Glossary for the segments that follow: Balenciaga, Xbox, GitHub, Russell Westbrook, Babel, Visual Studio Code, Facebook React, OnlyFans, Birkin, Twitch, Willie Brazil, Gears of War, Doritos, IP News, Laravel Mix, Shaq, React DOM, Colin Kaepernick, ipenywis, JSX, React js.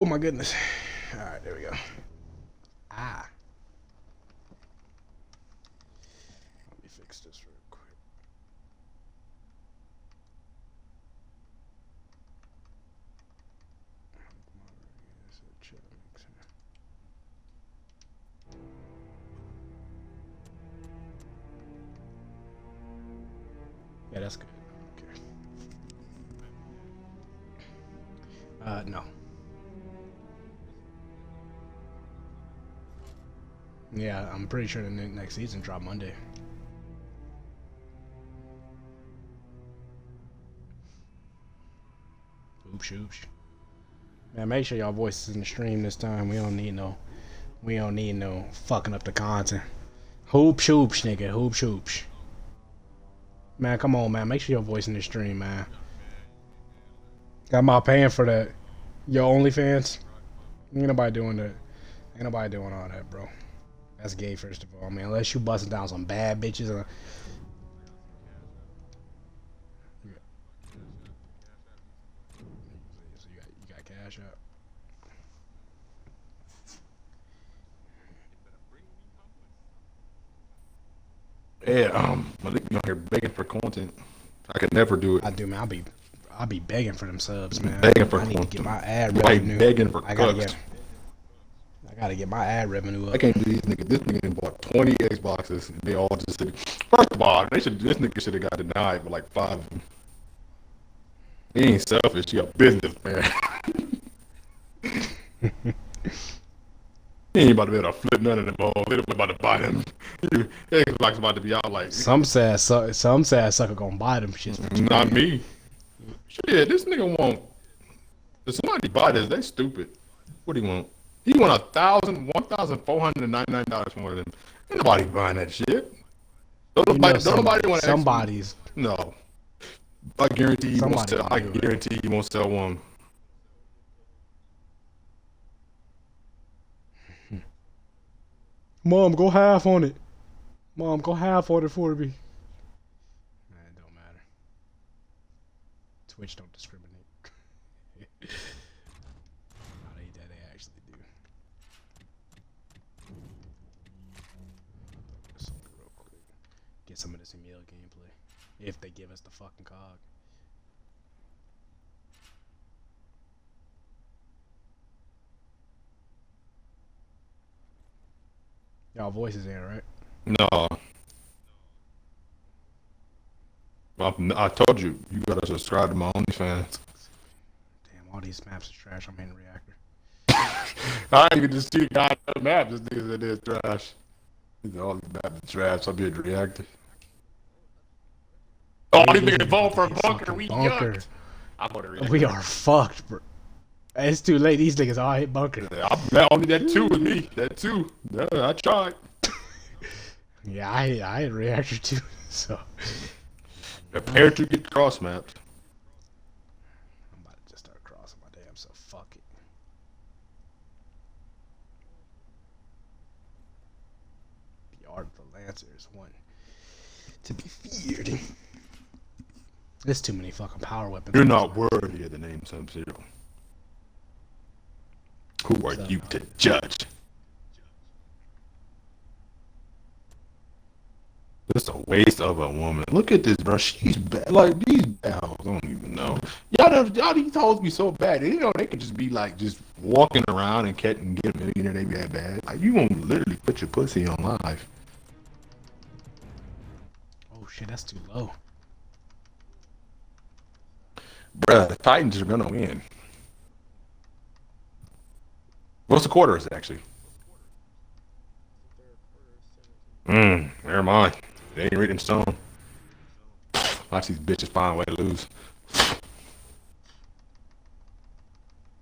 Oh my goodness. All right, there we go. Ah. Let me fix this real quick. Yeah, that's good. Okay. No. Yeah, I'm pretty sure the next season dropped Monday. Oops, oops. Man, make sure y'all voices in the stream this time. We don't need no fucking up the content. Hoops, oops, nigga. Hoops, oops. Man, come on, man. Make sure your voice in the stream, man. Got my paying for that. Yo, OnlyFans. Ain't nobody doing that. Ain't nobody doing all that, bro. That's gay, first of all. I mean, unless you busting down some bad bitches. Yeah. So you got cash out. Yeah, I think you're out here begging for content. I could never do it. I do, man. I'll be begging for them subs, man. Begging for content. I need to get my ad revenue. Like begging for cucks. Gotta get my ad revenue up. I can't do these niggas. This nigga bought 20 Xboxes and they all just said, first of all, this nigga should have got denied for like 5 of them. He ain't selfish, he a businessman. He ain't about to be able to flip none of them all. They about to buy them. Xbox about to be out like some sad sucker gonna buy them shit. Not me. Shit, this nigga won't. If somebody buy this, they stupid. What do you want? He won $1,499 more than him. Ain't nobody buying that shit. Somebody's. No. I guarantee you won't sell. I guarantee you won't sell one. Mom, go half on it. Mom, go half on it for me. Nah, it don't matter. Twitch don't discriminate. Some of this Emil gameplay, if they give us the fucking cog. Y'all voices in, right? No. I told you, you gotta subscribe to my OnlyFans. Damn, all these maps are trash. I'm in the reactor. I ain't even just see the goddamn map. This nigga said they're trash. These are all these maps are trash. I'm in the reactor. Oh, we need to vote for Bunker. We yucked. We are fucked, bro. It's too late. These niggas all hit Bunker. I only that 2 with me. That 2. Yeah, I tried. Yeah, I hit Reactor 2, so. Prepare to get cross mapped. I'm about to just start crossing my damn self. Fuck it. The Art of the Lancer is one to be feared. There's too many fucking power weapons. You're not worthy of the name Sub-Zero. Who are you to judge? Just a waste of a woman. Look at this, bro. She's bad. Like, these bad hoes, I don't even know. Y'all these hoes be so bad. You know, they could just be, like, just walking around and catching and get a millionaire. They be that bad. Like, you won't literally put your pussy on live. Oh, shit, that's too low. Bruh, the Titans are gonna win. What's the quarter is actually? Never mind. They ain't written in stone. Watch these bitches find a way to lose.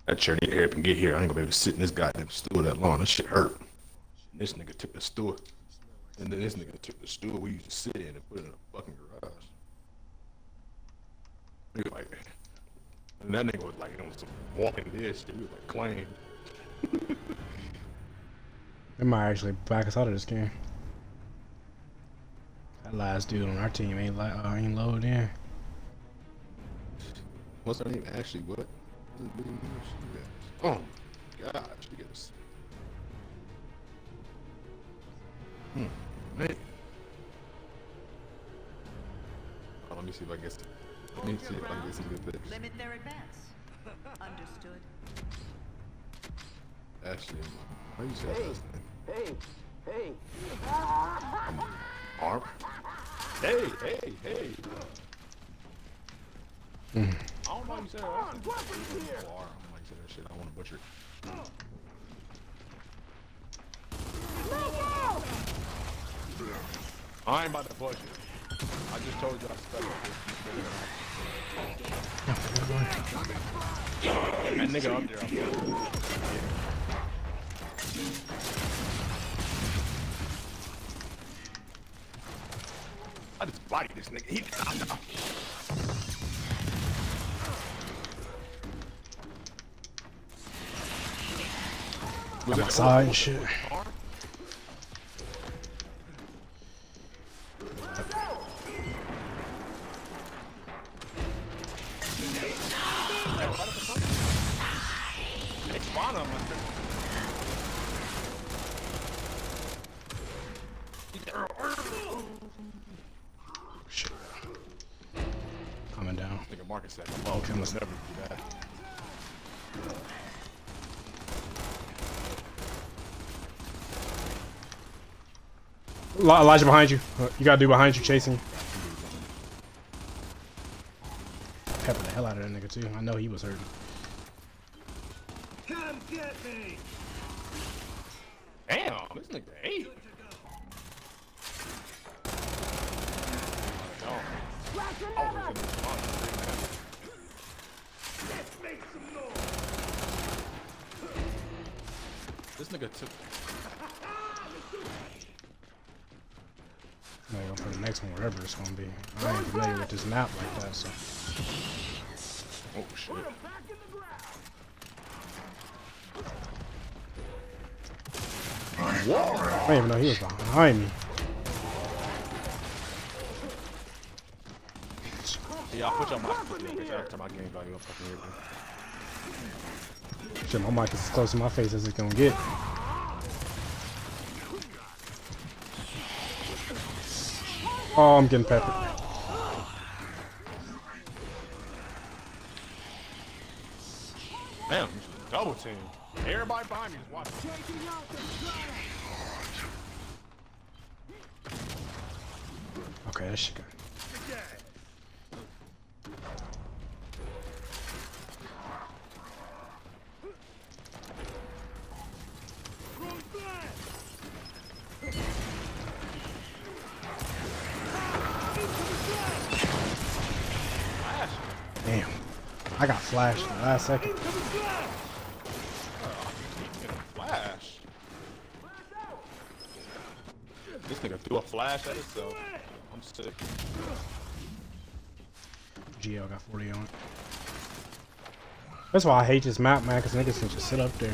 That chair need to hurry up and get here. I ain't gonna be able to sit in this goddamn stool that long. This shit hurt. This nigga took the stool. And then this nigga took the stool we used to sit in and put it in a fucking garage. Nigga like that. And that nigga was like, you know, some walking this shit. He was like, claim. They might actually back us out of this game. That last dude on our team ain't loaded in. What's her name? Ashley, what? Oh, works. Hey. Oh, let me see if I can get some good things. Limit their advance. Understood. Actually, why you say this thing? Hey. Arp. Hey. I don't know what you said. I'm like, saying that shit. I want to butcher it. I ain't about to butcher it. I just told you I spelled it. That nigga up there. I just bodied this nigga. He died. I'm outside and shit. Coming down. I think a market set. Oh, okay, let's never do that. Elijah behind you. You gotta do behind you, chasing you. Pepper the hell out of that nigga too. I know he was hurting. Come get me! Damn, this nigga ate. Let's make some noise. This nigga took. I'm gonna go for the next one, wherever it's gonna be. I ain't familiar with this map like that, so. Oh shit. I didn't even know he was behind me. Yeah, I'll put your mic every time I game value up fucking everything. Shit, my mic is as close to my face as it's gonna get. Oh, I'm getting peppered. Damn, double team. Everybody behind me is watching. Okay, that shit got it. Damn, I got flashed in the last second. Flash. This nigga threw a flash at himself. I'm sick. Geo got 40 on it. That's why I hate this map, man, because niggas can just sit up there.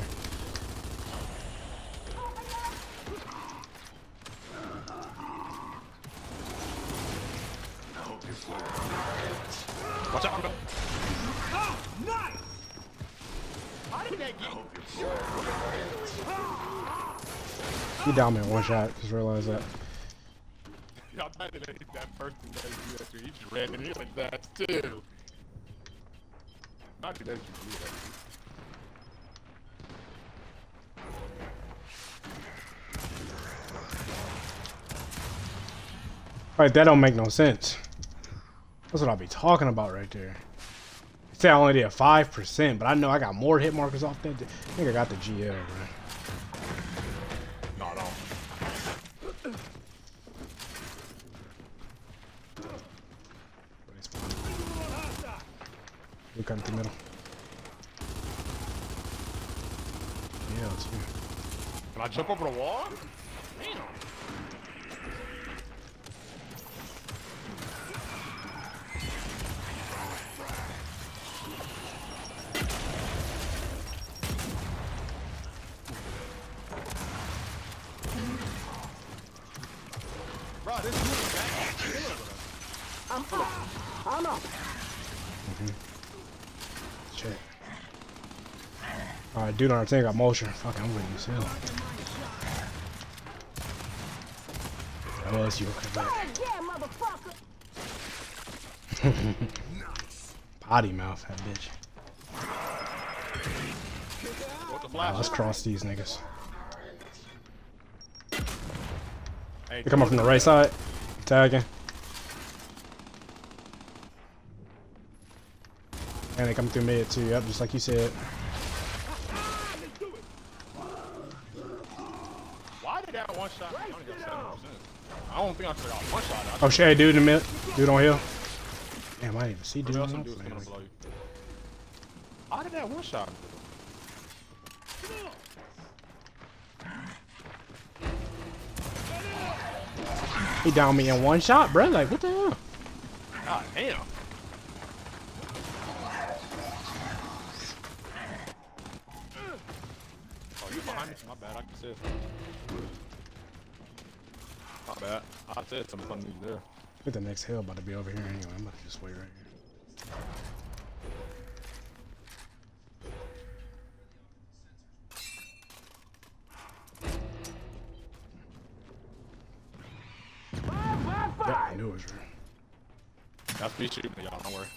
Watch out, bro. Oh, nice! How did that get you? You down me in one shot, just realize that. Y'all thought that that person that you after he just ran in here like that too. Not that you do that. Alright, that don't make no sense. That's what I'll be talking about right there. It said I only did 5%, but I know I got more hit markers off that. I think I got the GL, bro. Not all. Look at the middle. Yeah, it's here. Can I jump over the wall? Damn. I'm up. Check. Alright, dude on our team got motion. Fuck, I'm gonna use him. Oh, that's you. Okay, nice. Potty mouth, that bitch. Oh, let's cross these niggas. Hey, they're coming from the right side. Tagging. And they come through mid too, yep, just like you said. Why did that one shot? I only got 7%. I don't think I should have got one shot. Oh shit, dude in the mid. Dude on hill. Damn, I didn't even see dude on hill. How did that one shot? He downed me in one shot, bro. Like, what the hell? God damn. My bad, I can say something. My bad. I said something funny there. I think the next hill about to be over here anyway. I'm about to just wait right here. Yeah, I knew it was real. That's me shooting y'all, don't worry.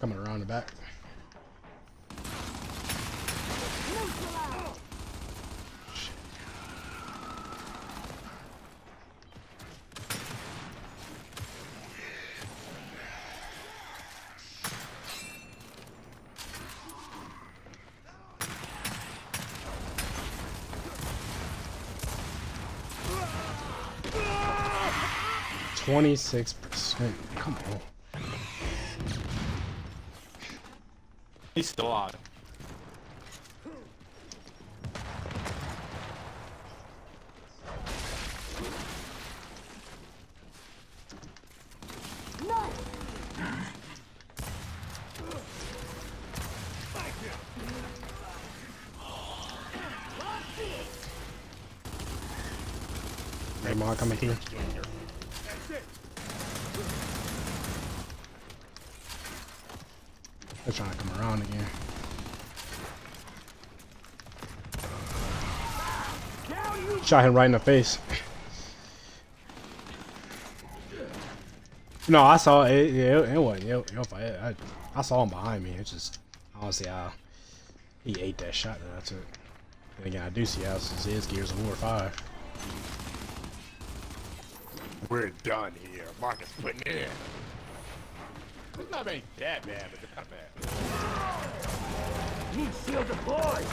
Coming around the back. Shit. Ah! 26%. Come on. He's still alive. No. Hey, Mark, coming here. They're trying to come around again. Shot him right in the face. No, I saw it. Yeah, it wasn't. I saw him behind me. It's just honestly, he ate that shot that I took. And again, I do see how this is Gears of War 5. We're done here. Mark is putting in. It's not that bad, but it's not bad. Need shield deployed.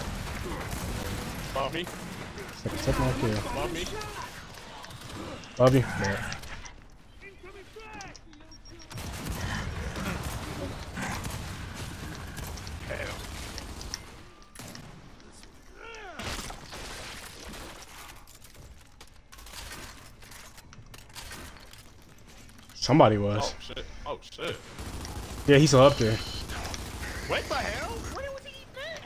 Above me. Take my kill. Above me. Above you. Yeah. Somebody was. Oh shit. Oh shit. Yeah, he's still up there. What the hell? Where was he at?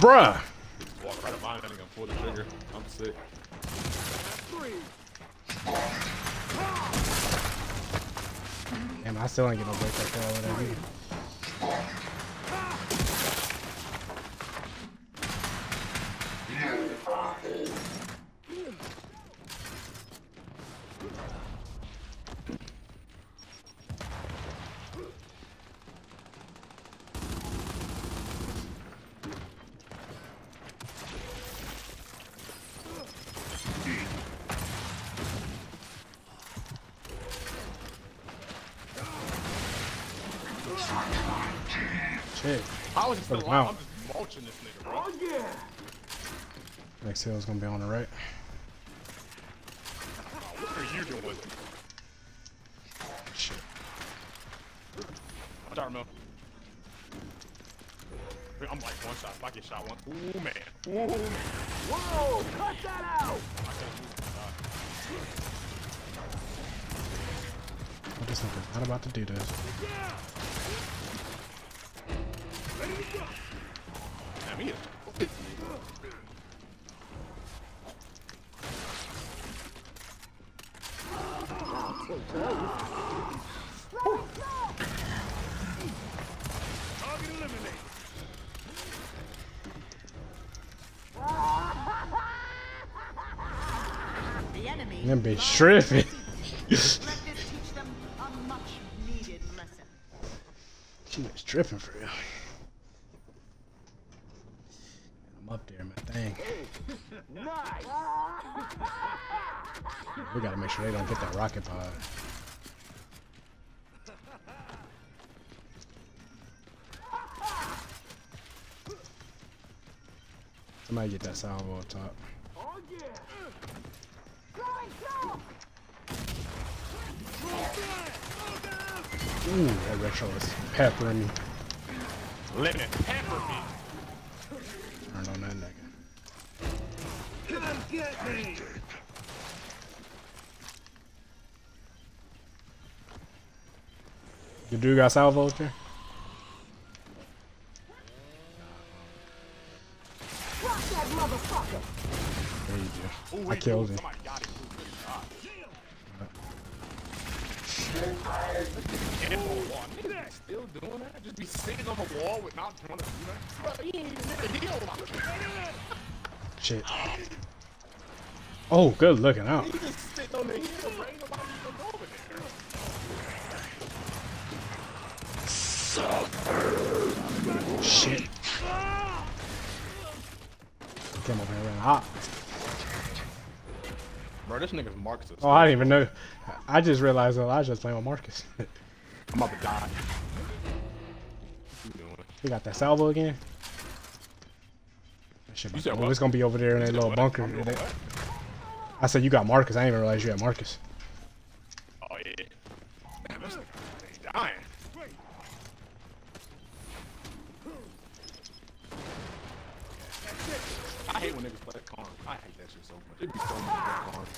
Bruh. Just walk right up behind him and pull the trigger. I'm sick. Damn, I still ain't getting no break like that over there. Shit. I was just alive. I'm just mulching this nigga, bro. Oh, yeah. Next hill's gonna be on the right. What are you doing with it? Shit. I'm talking about. I'm like one shot. If I get shot one. Ooh, man. Ooh. Whoa, cut that out! I can't move. Vincent is not about to do this. Damn, he is pissed me. That bitch tripping. She was tripping for real. I'm up there, my thing. We gotta make sure they don't get that rocket pod. Somebody get that salvo up top. Oh yeah. Ooh, that retro is peppering me. Let it pepper me. Turn on that nigga. Come get me. The dude got salvo up there? There you go. I killed him. Still doing that? Just be sitting on the wall with not trying to do that? Shit. Oh, good looking out. He just sit on the hill, right? Nobody even go over there. Sucker. Shit. Came over here and hop. Bro, this nigga's Marcus. Oh, I didn't even know. I just realized Elijah's playing with Marcus. I'm about to die. He got that salvo again. That shit, you said what? It's gonna be over there in that little bunker. I said you got Marcus. I didn't even realize you had Marcus. Oh yeah. Damn, this nigga's dying. I hate when niggas play con. I hate that shit so much. It'd be so much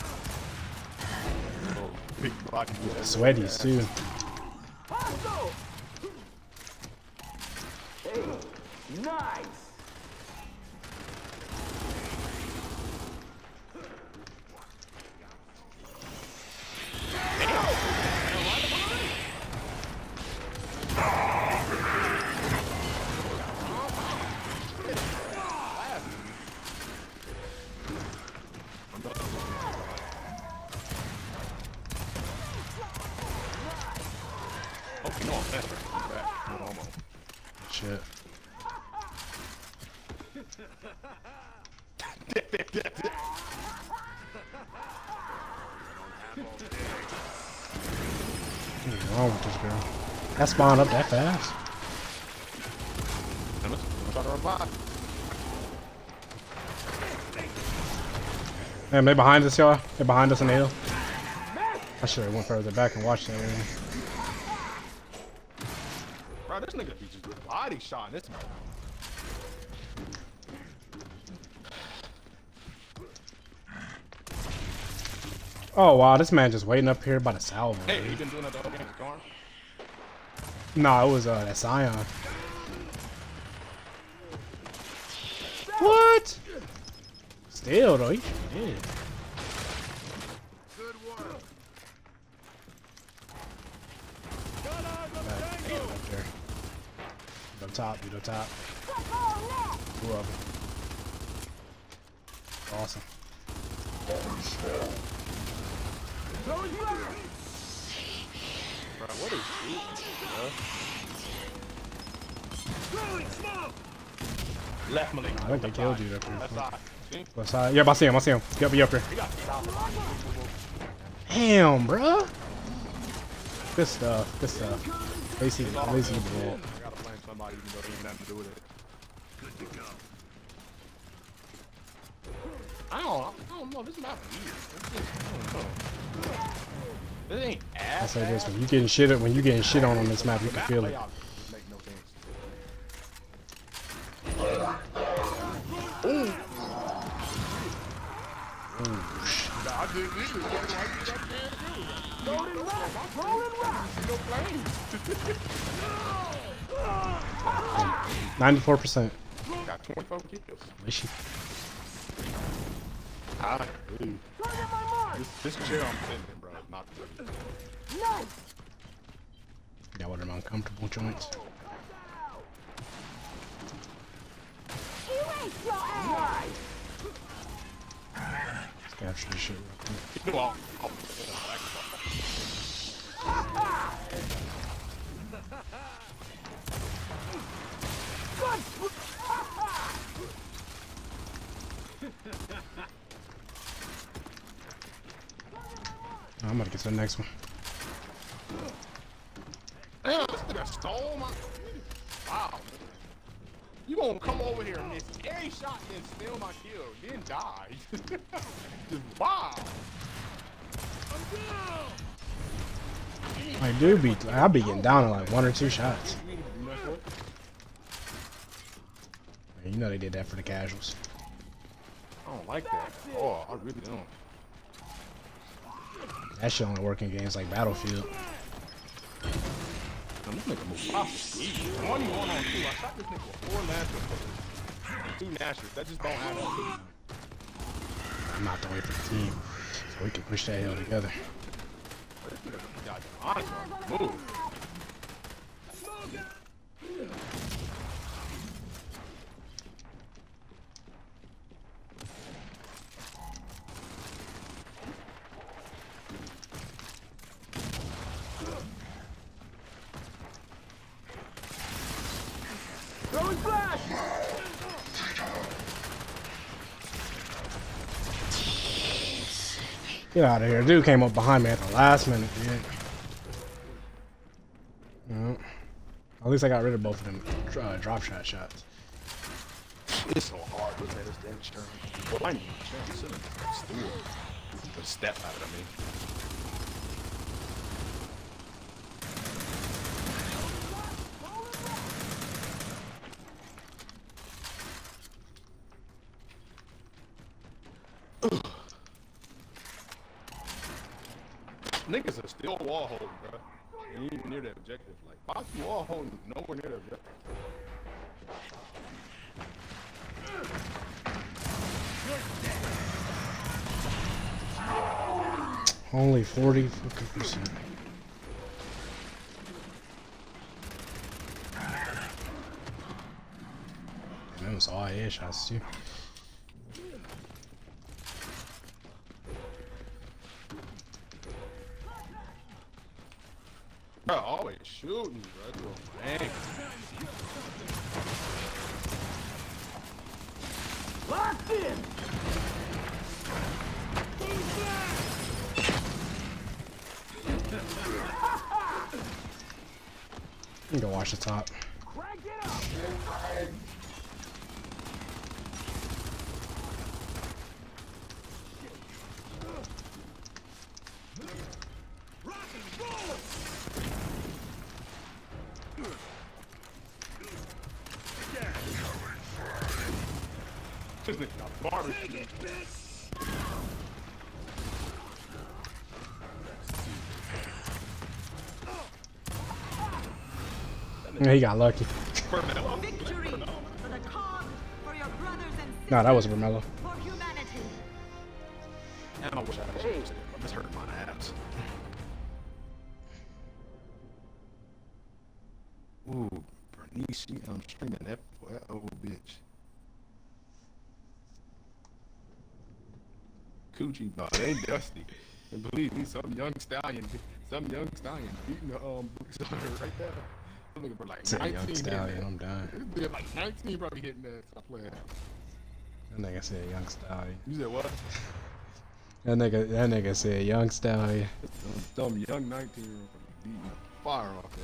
con. Oh, big body. Yeah, sweaty too. Hey, nice. Shit. What's wrong with this girl? That spawned up that fast. Damn, they behind us, y'all. They're behind us in the hill. I should have went further back and watched that. Bro, this nigga be just body shot this man. Oh wow, this man just waiting up here by the salvo. Hey, you been doing that the whole game, Storm? Nah, it was that Scion. What? Still though, he did. Top, you know, top. Two of them. Awesome. Bro, what is shooting, bro? Left, Malik. I think they killed you up here. Left side. Yeah, I see him. I see him. Get me up here. Damn, bro. Good stuff. Good stuff. Lazy, lazy bull. Somebody even though they ain't nothing to do with it. Good to go. I don't know. This map weird. This ain't ass. I say this when you getting shit up, when you getting shit on this map, you can feel it. Ooh. Ooh. 94%. Got 24 kills. Is she? Ah, dude. This chair I'm sitting in, bro, is not good. No. Got one of my uncomfortable joints. Erase your ass! Let's capture this shit real quick. I'm gonna get to the next one. Damn, this nigga stole my. Wow. You gonna come over here and miss every shot and steal my kill, then die. Just wow. I do be. I'll be getting down in like 1 or 2 shots. You know they did that for the casuals. I don't like that. Oh, I really don't. That shit only work in games like Battlefield. I'm gonna make a move. I shot this nigga with 4 Nashers. 2 Nashers. That just don't happen. I'm not the way for the team. So we can push that hill together. Move. Get out of here. Dude came up behind me at the last minute, dude. No. At least I got rid of both of them drop shot shots. It's so hard with that damn turn. Well, I need a chance to step out of me. Ugh. Niggas are still wall holding, bro. You ain't even near that objective. Like, why you wall holding nowhere near that objective? Only 40%. And that was all I had shots too. Bro, always shooting, bro. Dang. Locked in. You can watch the top. Crank it up. Rock and roll. This nigga got barbecue. Yeah, he got lucky. Victory for the cause, for your brothers and sisters. Nah, that was Romello. For humanity. I wish I had changed it. I'm just hurting my abs. Ooh, Bernice, I'm stringing that boy, that old bitch. Coochie, bro, they dusty. And believe me, some young stallion beating the boots on her right there. I'm looking for like 19. Young stallion, I'm done. This nigga like 19 probably hitting that. Stop playing. That nigga said young stallion. You said what? That nigga said young stallion. Some young 19-year-old beating the fire off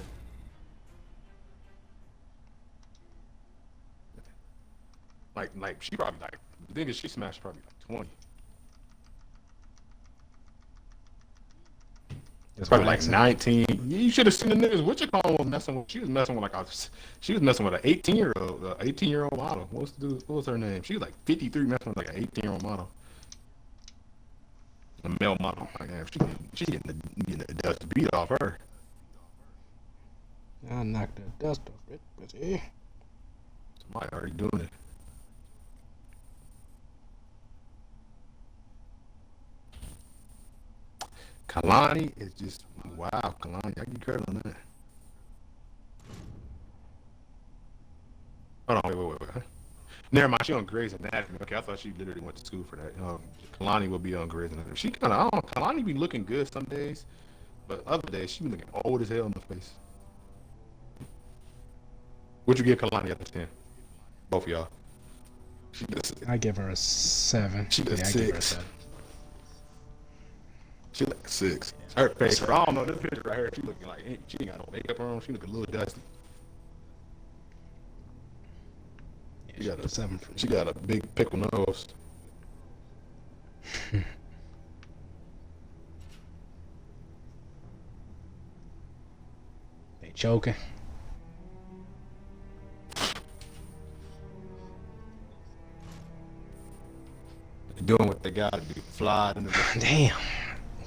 it. Like she probably like the nigga she smashed probably like 20. It's probably like 19. You should have seen the niggas. What you call was messing with? She was messing with an 18-year-old, model. What was her name? She was like 53, messing with like an 18-year-old model, a male model. Like, damn, she getting the dust beat off her. I'll knock the dust off it, but eh. Somebody already doing it. Kalani is just, wow, Kalani. I can curl on that. Hold on, wait. Never mind, she on Grey's Anatomy. Okay, I thought she literally went to school for that. Kalani will be on Grey's Anatomy. She kind of, Kalani be looking good some days, but other days she be looking old as hell in the face. Would you give Kalani out of 10? Both of y'all. I give her a 7. She does 6. She like a 6. Her face, I don't know, this picture right here, she looking like, she ain't got no makeup on, she looking a little dusty. Yeah, she got a 7. She got a big pickle nose. They choking. They doing what they gotta do. Fly in the damn.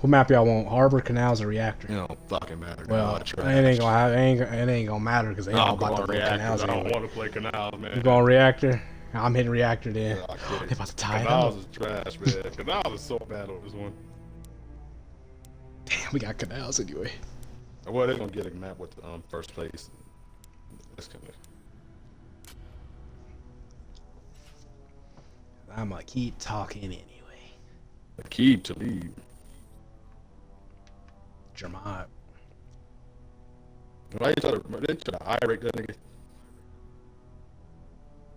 What map y'all want? Harbor, Canals, or Reactor? It don't fucking matter. Well, it ain't gonna matter because they all about to play Canals. I don't want to play Canals, man. You going Reactor? I'm hitting Reactor then. Yeah, oh, they about to tie Canals it up. Canals is trash, man. Canals is so bad on this one. Damn, we got Canals anyway. Well, they're gonna get a map with first place. That's coming. I'ma keep talking anyway. Keep to lead. Jermot. Why you try to irate that nigga?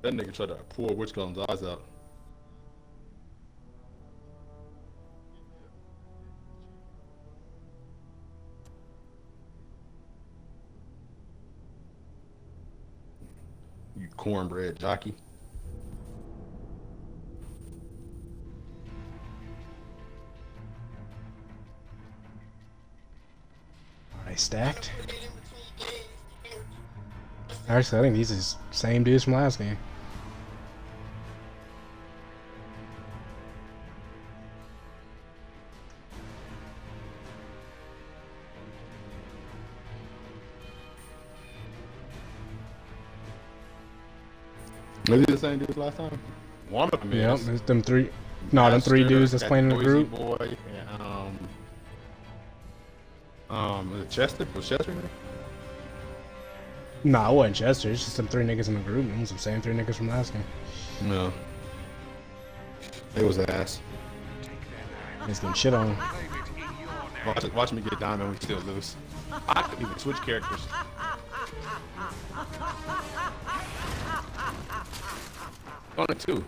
That nigga tried to pour Witch Gun's eyes out. You cornbread jockey. Stacked. Actually, I think these is the same dudes from last game. Was it the same dudes last time? One of them. Yep, it's them three. No, them three dudes that's playing in the group. Boy, and, Chester? Was Chester in there? Nah, it wasn't Chester. It's just some three niggas in the group. It was the same three niggas from last game. No. It was ass. It's getting shit on. Watch me get diamond when we still lose. I could even switch characters. On it too.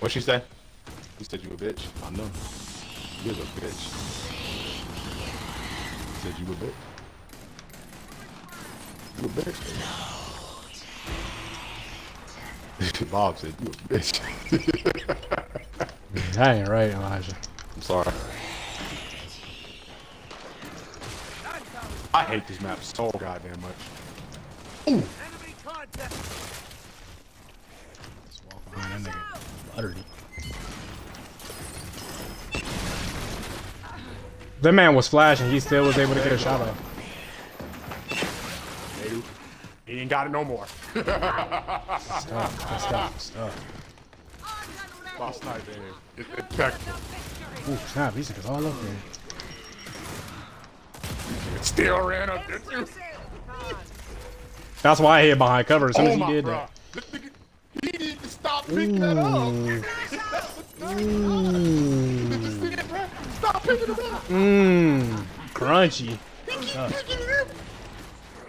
What'd she say? You said you a bitch. I know. You're a bitch. Said you a bitch. You a bitch. Bob said you a bitch. That ain't right, Elijah. I'm sorry. I hate this map so goddamn much. Ooh. Just walk behind that nigga. Buttered it. That man was flashing, he still was able to get a shot off. Dude, he ain't got it no more. Stop. Boss snipe in here. It's impeccable. Ooh, snap, these niggas all up there. Still ran up there too. That's why I hid behind cover as soon as he did that. He needs to stop picking that up. Stop picking it up. Crunchy. He keeps picking it up.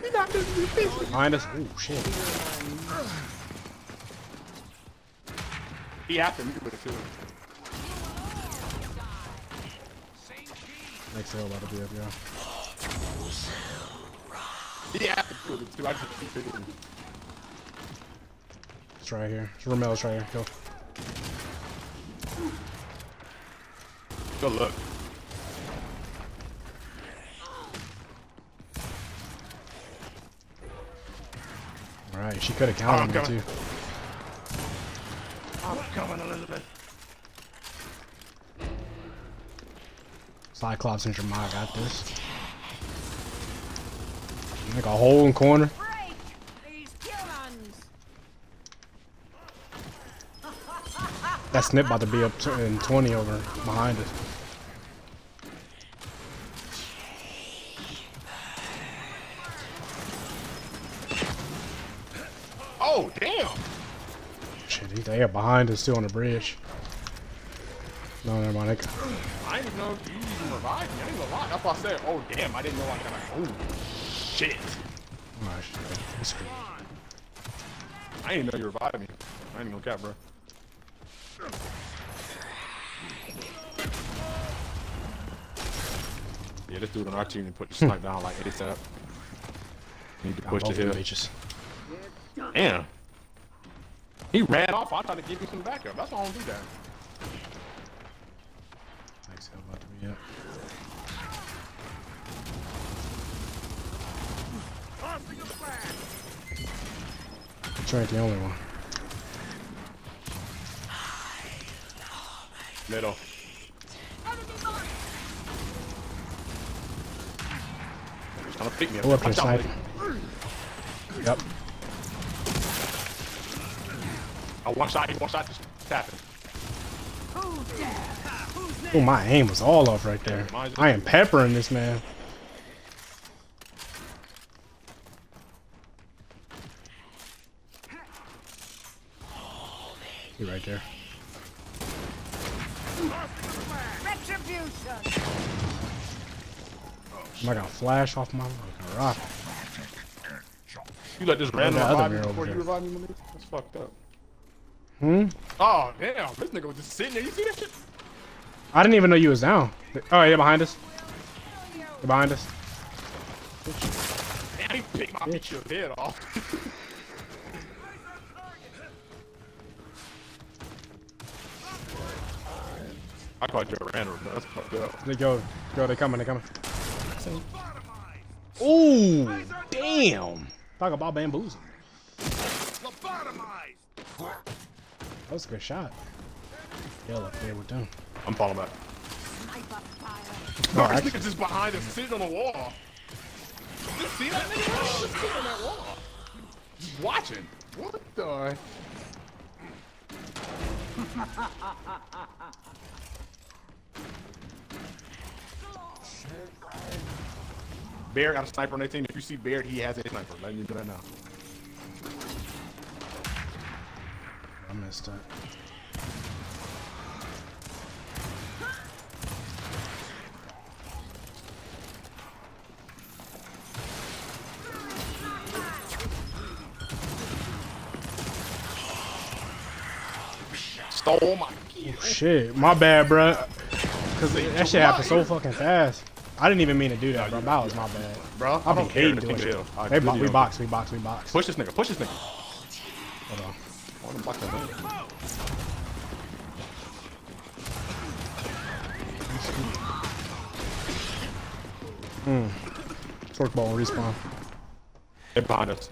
He's not going to be picking it up. Behind us. Ooh, shit. He after me with a feeling. Next hill about to be up, y'all. He after me with it too. I just keep picking it up. It's right here. Romel's right here. Go. Good luck. Alright, she could have counted me too. I'm coming, Elizabeth. Cyclops and Jermot got this. Like a hole in corner. That snip about to be up to, in 20 over behind us. Oh, damn! Shit, they are behind us still on the bridge. No, never mind. I didn't know you even revived me. I didn't know a lot. That's why I said, oh, damn, I didn't know I got a. Oh, shit. Oh, shit. That's good. I didn't know you revived me. I didn't know cap, bro. Yeah, this dude on our team put the snipe down like ASAP. Need to push the hill. Damn. He ran off. I tried to give you some backup. That's why I don't do that. Thanks, I'm about to be up. That's right, the only one. Middle. He's trying to pick me up. Oh, up here, sniping. Yep. Oh, one shot, just tapping. Oh, my aim was all off right there. I am peppering this man. He right there. I got a flash off my fucking rocket. You let this random revive me before you revive me, Malik? That's fucked up. Hmm? Oh, damn. This nigga was just sitting there. You see that shit? I didn't even know you was down. Oh, yeah, behind us. They're behind us. Damn, he picked my bitch head off. I caught you a random. That's fucked up. They go. Go, they coming, they coming. Oh, damn! Talk about bamboozle. That was a good shot. Yellow up there with them. I'm falling back. Bro, this nigga just behind us sitting on the wall. You see that nigga? Just sitting on that wall. Just watching. What the? Bear got a sniper on their team. If you see Bear, he has a sniper. Let me do that now. I messed up. Stole my key. Oh, shit, my bad, bro. Cause that shit happened so fucking fast. I didn't even mean to do that, bro. That was my bad. Bro, I don't hate doing it. Hey, we box. Push this nigga, push this nigga. Hold on. I want to block that man. Forkball respawn. They're behind us.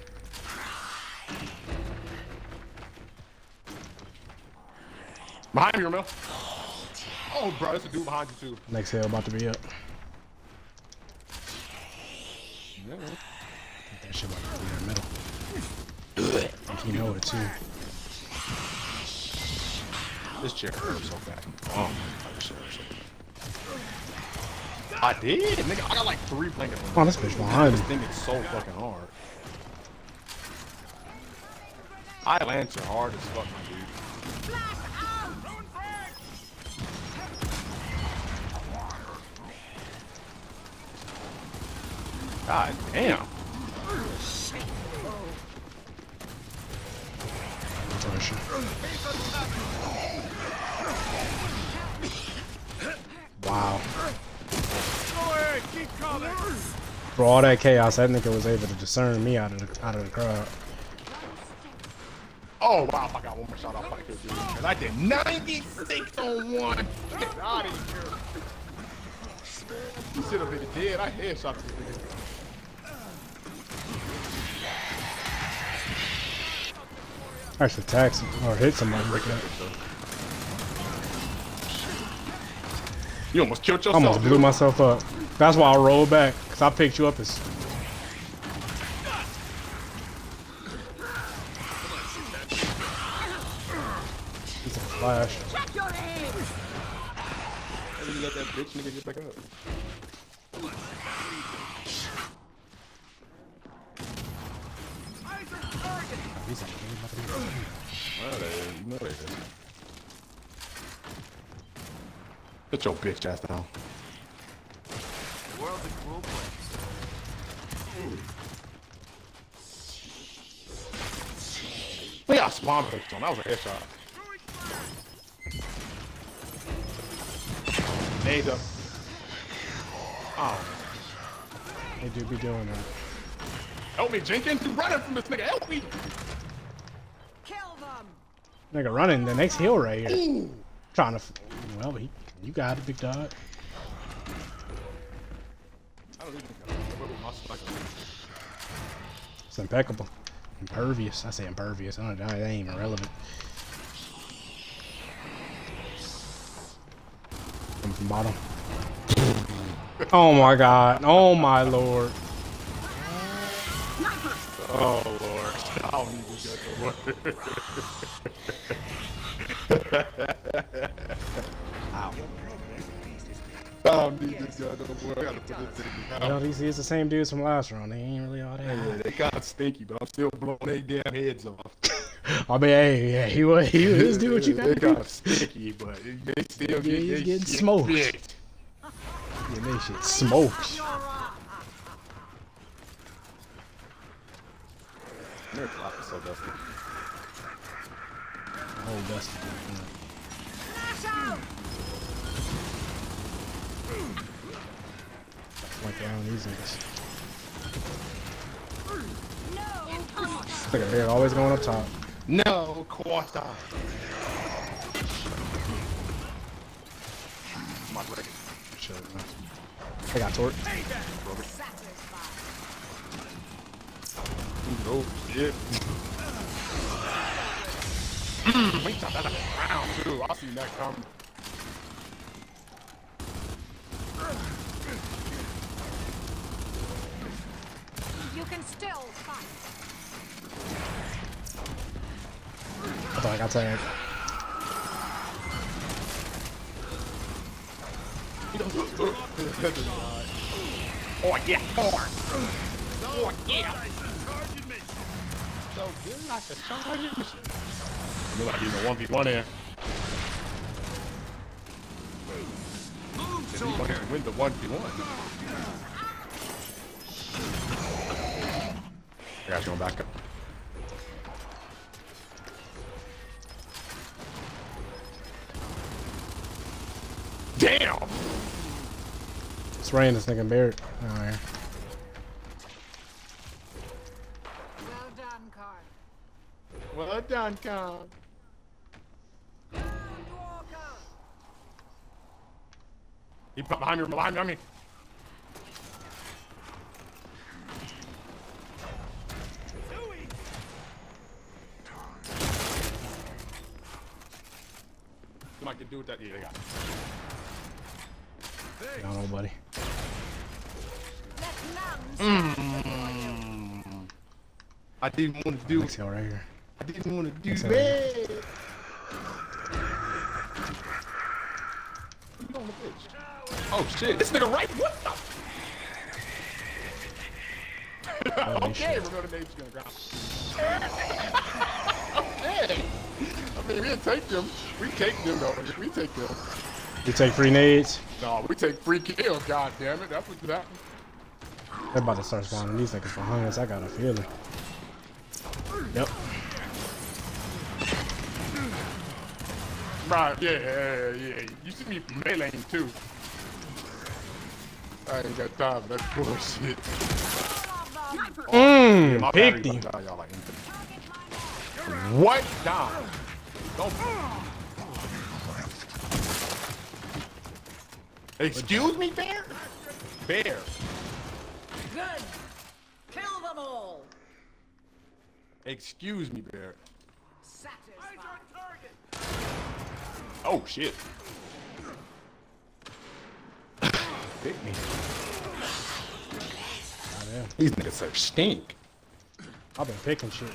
Behind me, Ramil. Oh, bro, there's a dude behind you, too. Next hill about to be up. I think that shit might be in the middle. I think you know it too. This chair hurts so bad. Oh, this chair hurts so bad. I did, nigga. I got like 3 blankets. Oh, this bitch behind me. This thing is so fucking hard. I land so hard as fuck, my dude. God damn. Wow. For all that chaos, that nigga was able to discern me out of the crowd. Oh wow, I got one more shot off my kill, and I did 96 on one. Get out of here. You sit up in the dead, I headshot this nigga. I should attack or hit somebody like that. You almost killed yourself. I almost blew myself up. That's why I rolled back, because I picked you up as Flash. Check your aim. I mean, you let that bitch nigga get back up. Put your bitch ass down. The world's a cruel place. We got spawn picked on. That was a headshot. Nade up. Oh. They do be doing that. Help me, Jenkins. He's running from this nigga. Help me. Kill them. Nigga running the next hill right here. Ooh. Trying to. Well, he. You got it, big dog. It's impeccable. Impervious. I say impervious. I don't know. That ain't even relevant. Come from the bottom. Oh my god. Oh my lord. Oh lord. I don't need to get the water. Ow. Oh, these is the same dudes from last round. They ain't really all that. Yeah, they got stinky, but I'm still blowing their damn heads off. I mean, hey, yeah, he was doing what you got. They got stinky, but they still getting smoked. Yeah, they shit smoked. They're flopping so dusty. Oh, dusty. Flash out! Like down these niggas. Look at they're always going up top. No quarter. My leg. Shit. I got torque. Oh shit. We thought that was round too. I'll see you next time. You can still fight. I thought I got tired. Oh yeah, more. Oh yeah. So good, I should charge it. You're like in the 1v1 here. Move, soldier. Win the 1v1. I got you on back up. Damn! It's raining, this nigga beard. Alright. Well done, Karn. Well done, Karn. He popped behind me. I can do with that. Yeah, they got it. No, buddy. I didn't want to do it. Right here. I didn't want to do that. You on the bitch. Oh shit! This nigga right. What the? Okay, we're going to Nate's gonna grab. Okay. I mean, we didn't take them. We take them though. We take them. You take free nades? No, we take free kills. God damn it, that's what that. They're about to start spawning these niggas behind us. I got a feeling. Yep. Right? Yeah. You see me meleeing too. I ain't got time for that bullshit. Picked him. What? Down. Excuse me, bear? Bear. Good. Kill them all. Excuse me, bear. Oh, shit. Pick me. These niggas are stink. I've been picking shit.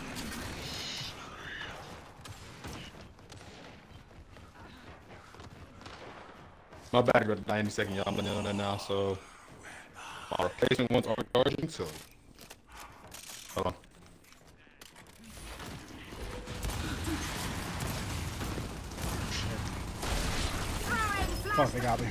My battery got 90 seconds, y'all. I'm gonna on that now, so my replacement ones are charging, so hold on. Fuck, they got me.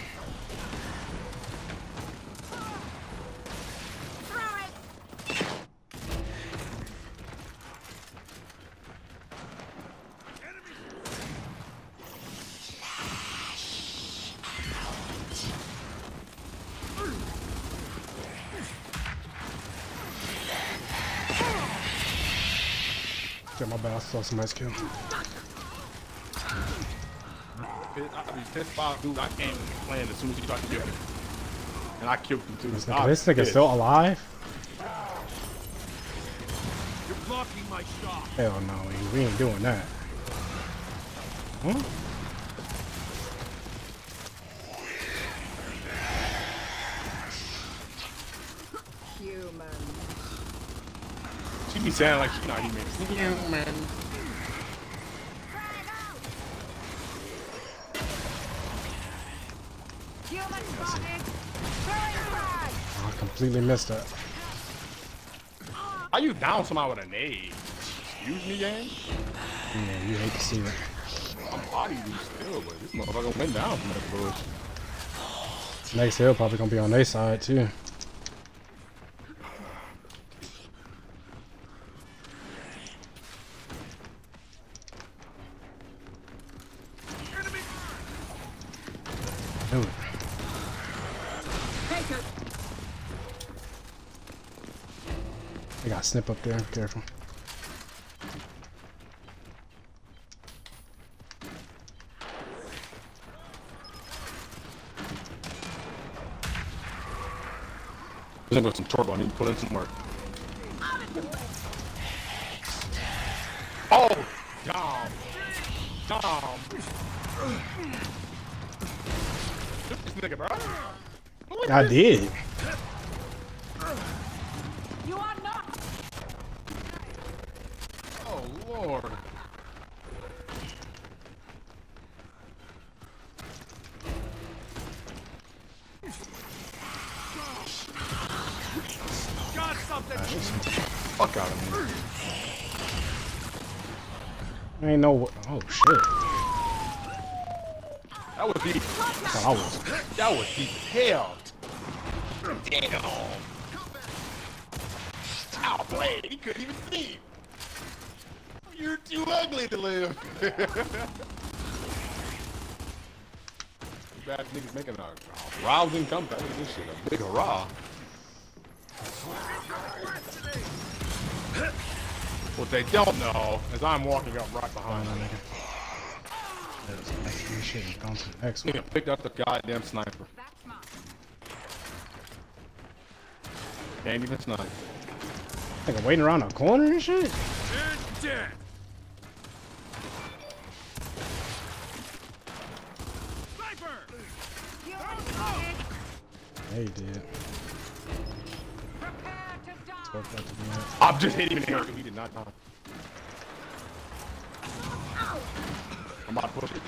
My bad, I saw some nice kill. I be pissed off, dude. I came playing as soon as you tried to kill me. And I killed him too. This nigga's still alive? You're blocking my shot. Hell no, we ain't doing that. Huh? She be saying like she's not human. Human. I completely missed that. Are you down somehow with a nade? Excuse me, gang? Yeah, you hate to see it. I'm body you still, but this motherfucker went down from that bush. Next hill probably gonna be on their side too. Do it. I got a snip up there, careful. There's gonna go some turbo, I need to put in some work. Oh! Dom! Dom! Nigga, bro. I did. You are not. Oh Lord. Got something. Fuck out of me. I ain't know what. Oh shit. That was deep. That was deep as hell. Damn. Foul play. He couldn't even see. You're too ugly to live. Bad niggas making a rousing comeback. Look at this shit. A big hurrah. What they don't know is I'm walking up right behind them. Excellent. I picked up the goddamn sniper. Can't even snipe. I think I'm waiting around a corner and shit. Hey, yeah, dude. I'm just hitting him in here. He did not die. I'm about to push it,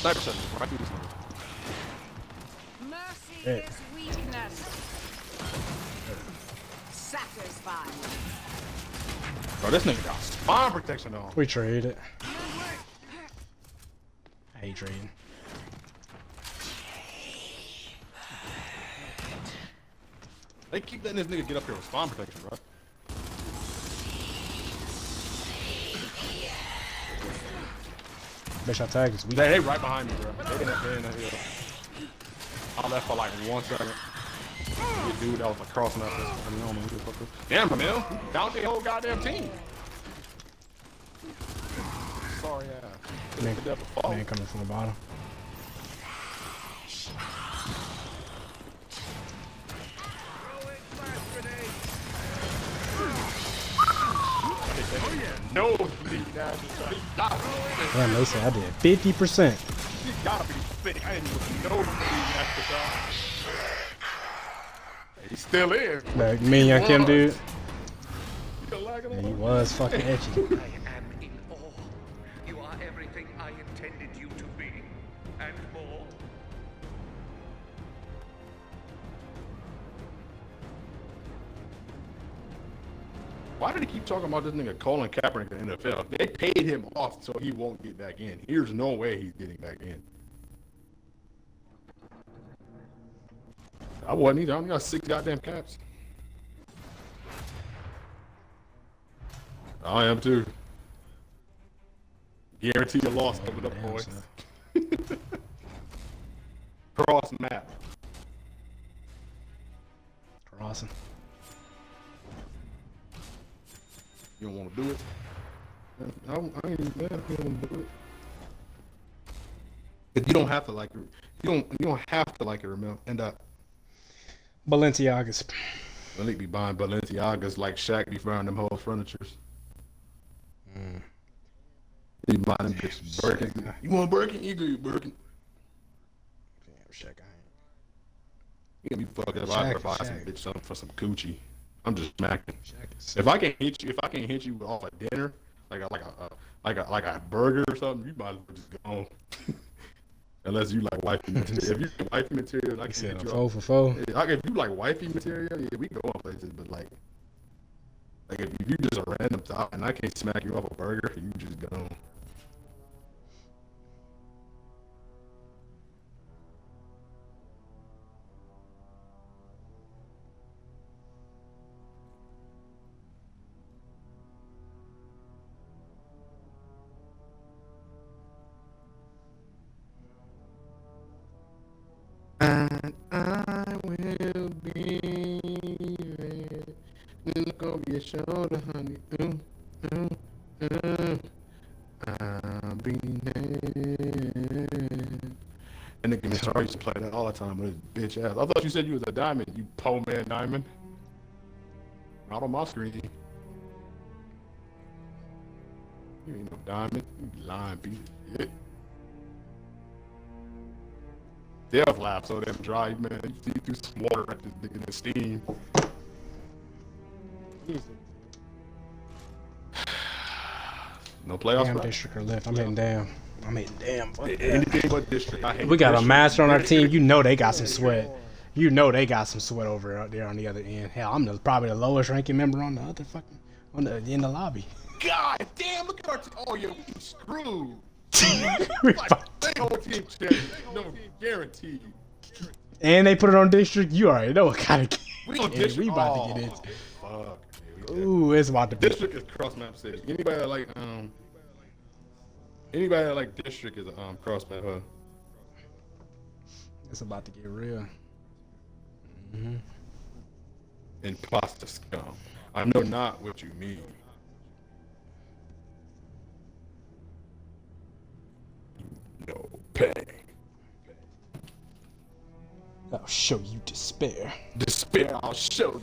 Sniper shot, right through this one. Mercy is weakness. Satisfied. Bro, this nigga got spawn protection on. We trade it. I hate trading. They keep letting this nigga get up here with spawn protection, bro. Bitch, I tagged us. They right behind me, bro. They in that hill. I left for like 1 second. Dude, that was like crossing out this. I don't know who the fuck was. Damn, Ramil. Down the whole goddamn team. Sorry, yeah. Man coming from the bottom. No, damn, they said I did 50%. You gotta be sick. I didn't even know after that. He's still in. Like me and young Kim, dude. Yeah, he was fucking itchy. I am in awe. You are everything I intend. why do they keep talking about this nigga Colin Kaepernick in the NFL? They paid him off so he won't get back in. There's no way he's getting back in. I wasn't either. I only got 6 goddamn caps. I am too. Guarantee a loss over up, boys. Cross map. Crossing. You don't want to do it. I ain't mad if you don't want to do it. But you don't have to like it. You don't have to like it. Remember, and Balenciagas. Malik be buying Balenciagas like Shaq be buying them whole furnitures. Mm. He buying them bitches Birkin. You want Birkin? You do Birkin. Damn Shaq, I ain't. You gonna be fucking about to buy some bitch something for some coochie. I'm just smacking. If I can't hit you, with off a dinner, like a burger or something, you might as well just go home. Unless you like wifey material. If you like wifey material, I can hit you. 4 for 4. If you like wifey material, yeah, we can go on places. But like if you just a random thought and I can't smack you off a burger, you just go home. And I will be there. Look over your shoulder, honey. I'll be there. And the guitar used to play that all the time with his bitch ass. I thought you said you was a diamond, you poor man diamond. Not on my screen. You ain't no diamond. You lying piece of shit. They'll laugh so damn dry, man. You threw some water at this nigga in the steam. No playoff. Damn district or left. I'm hitting damn. I'm hitting damn. Anything but district. We got a master on our team. You know they got some sweat. You know they got some sweat over there on the other end. Hell, I'm probably the lowest ranking member on the other fucking in the lobby. God damn! Look at our team. Oh yeah, we screwed. Guaranteed. And they put it on district. You already know what kind of game we about to get into. Fuck, dude. Ooh, it's about to be. District is cross map city. Anybody that like district is a cross map. Huh? It's about to get real. Mm-hmm. Imposter scum. I know not what you mean. No pain. I'll show you despair. Despair, I'll show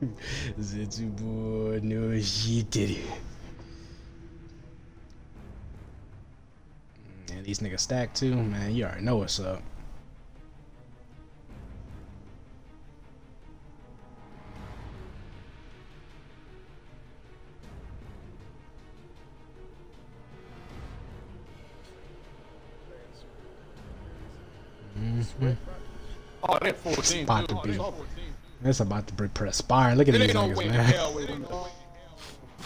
you. Zitsu boy, no, she did it. And these niggas stacked too, man. You already know what's up. Mm-hmm. Oh, that 14. It's about to be perspiring. Look at these niggas, man.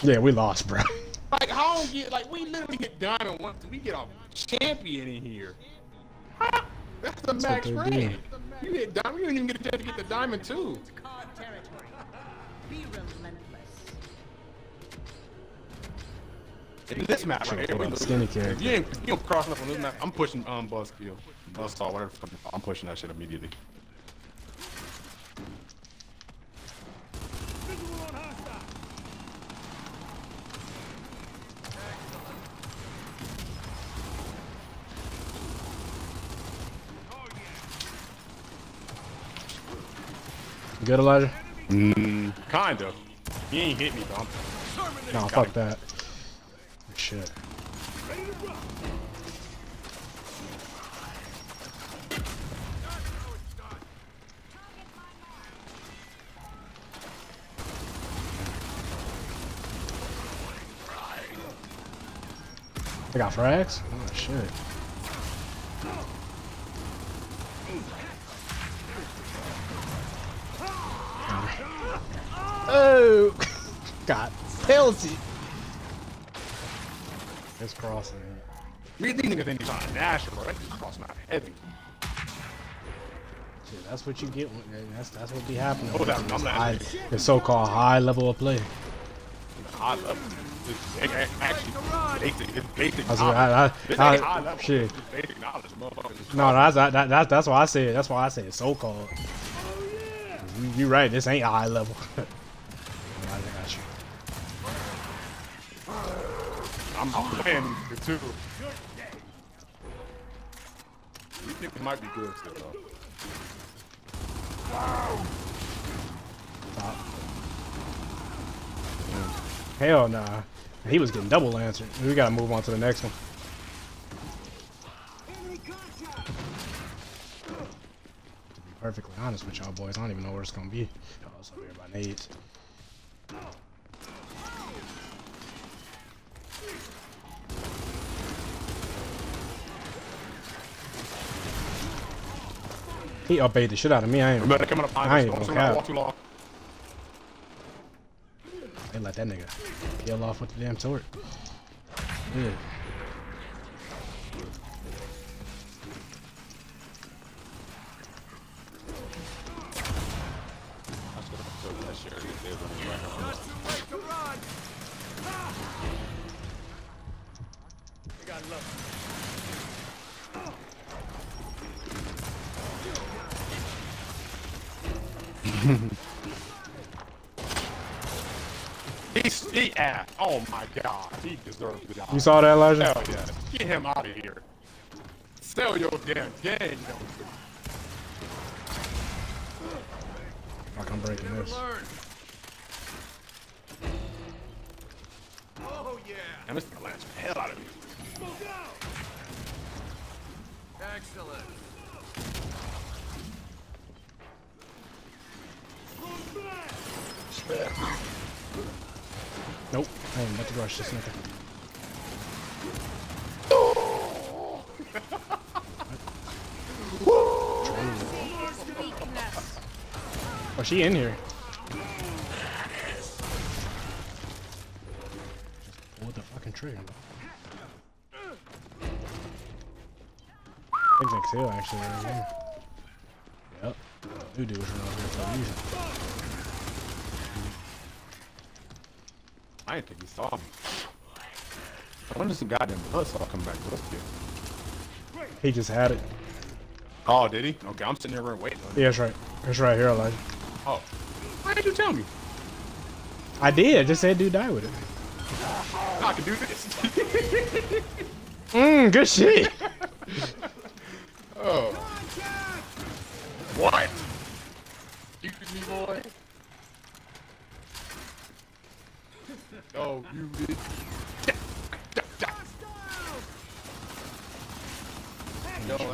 Yeah, we lost, bro. Like, I don't get, like, we literally get diamond once. We get a champion in here. Huh? That's the max rank. You hit diamond. You didn't even get a chance to get the diamond too. Be relentless. In this map right here, you don't cross up on this map. I'm pushing Buzzkill. Buzzsaw, whatever. I'm pushing that shit immediately. Good, Elijah? Kind of. He ain't hit me, though. Nah, fuck that. Shit. I got frags? Oh shit. Hey! No! God, penalty. It's crossing. These niggas ain't even trying to dash, bro. That just crossing out heavy. Shit, that's what you get. That's what be happening. Oh, the so-called high level of play. High level. Actually, it's basic knowledge. Shit. It's basic knowledge, motherfucker. No, that's why I said. That's why I said so-called. You're right. This ain't high level. I got you. I'm playing it too. These niggas might be good still though. Wow. Stop. Hell nah. He was getting double answered. We gotta move on to the next one. To be perfectly honest with y'all boys, I don't even know where it's gonna be. Y'all was over here by nades. He obeyed the shit out of me. I ain't gonna walk too long. They let that nigga peel off with the damn sword. Yeah. Oh my God, he deserves to die. You saw that, Elijah? Hell yeah. Get him out of here. Sell your damn game. Fuck, I'm breaking this. Oh yeah. And this is the last hell out of you. Excellent. Nope, I ain't about to rush this nigga. Oh. Oh, she in here. Just pull the fucking trigger. Things like Seal actually. Yep. New dudes are over here for you. I didn't think he saw me. I wonder if some goddamn blood saw come back to us here. He just had it. Oh, did he? Okay, I'm sitting here waiting. Yeah, that's right. That's right here, Elijah. Oh. Why did you tell me? I did. I just said dude die with it. I can do this. Good shit. Oh. What? You me, boy. Oh, you did. No, they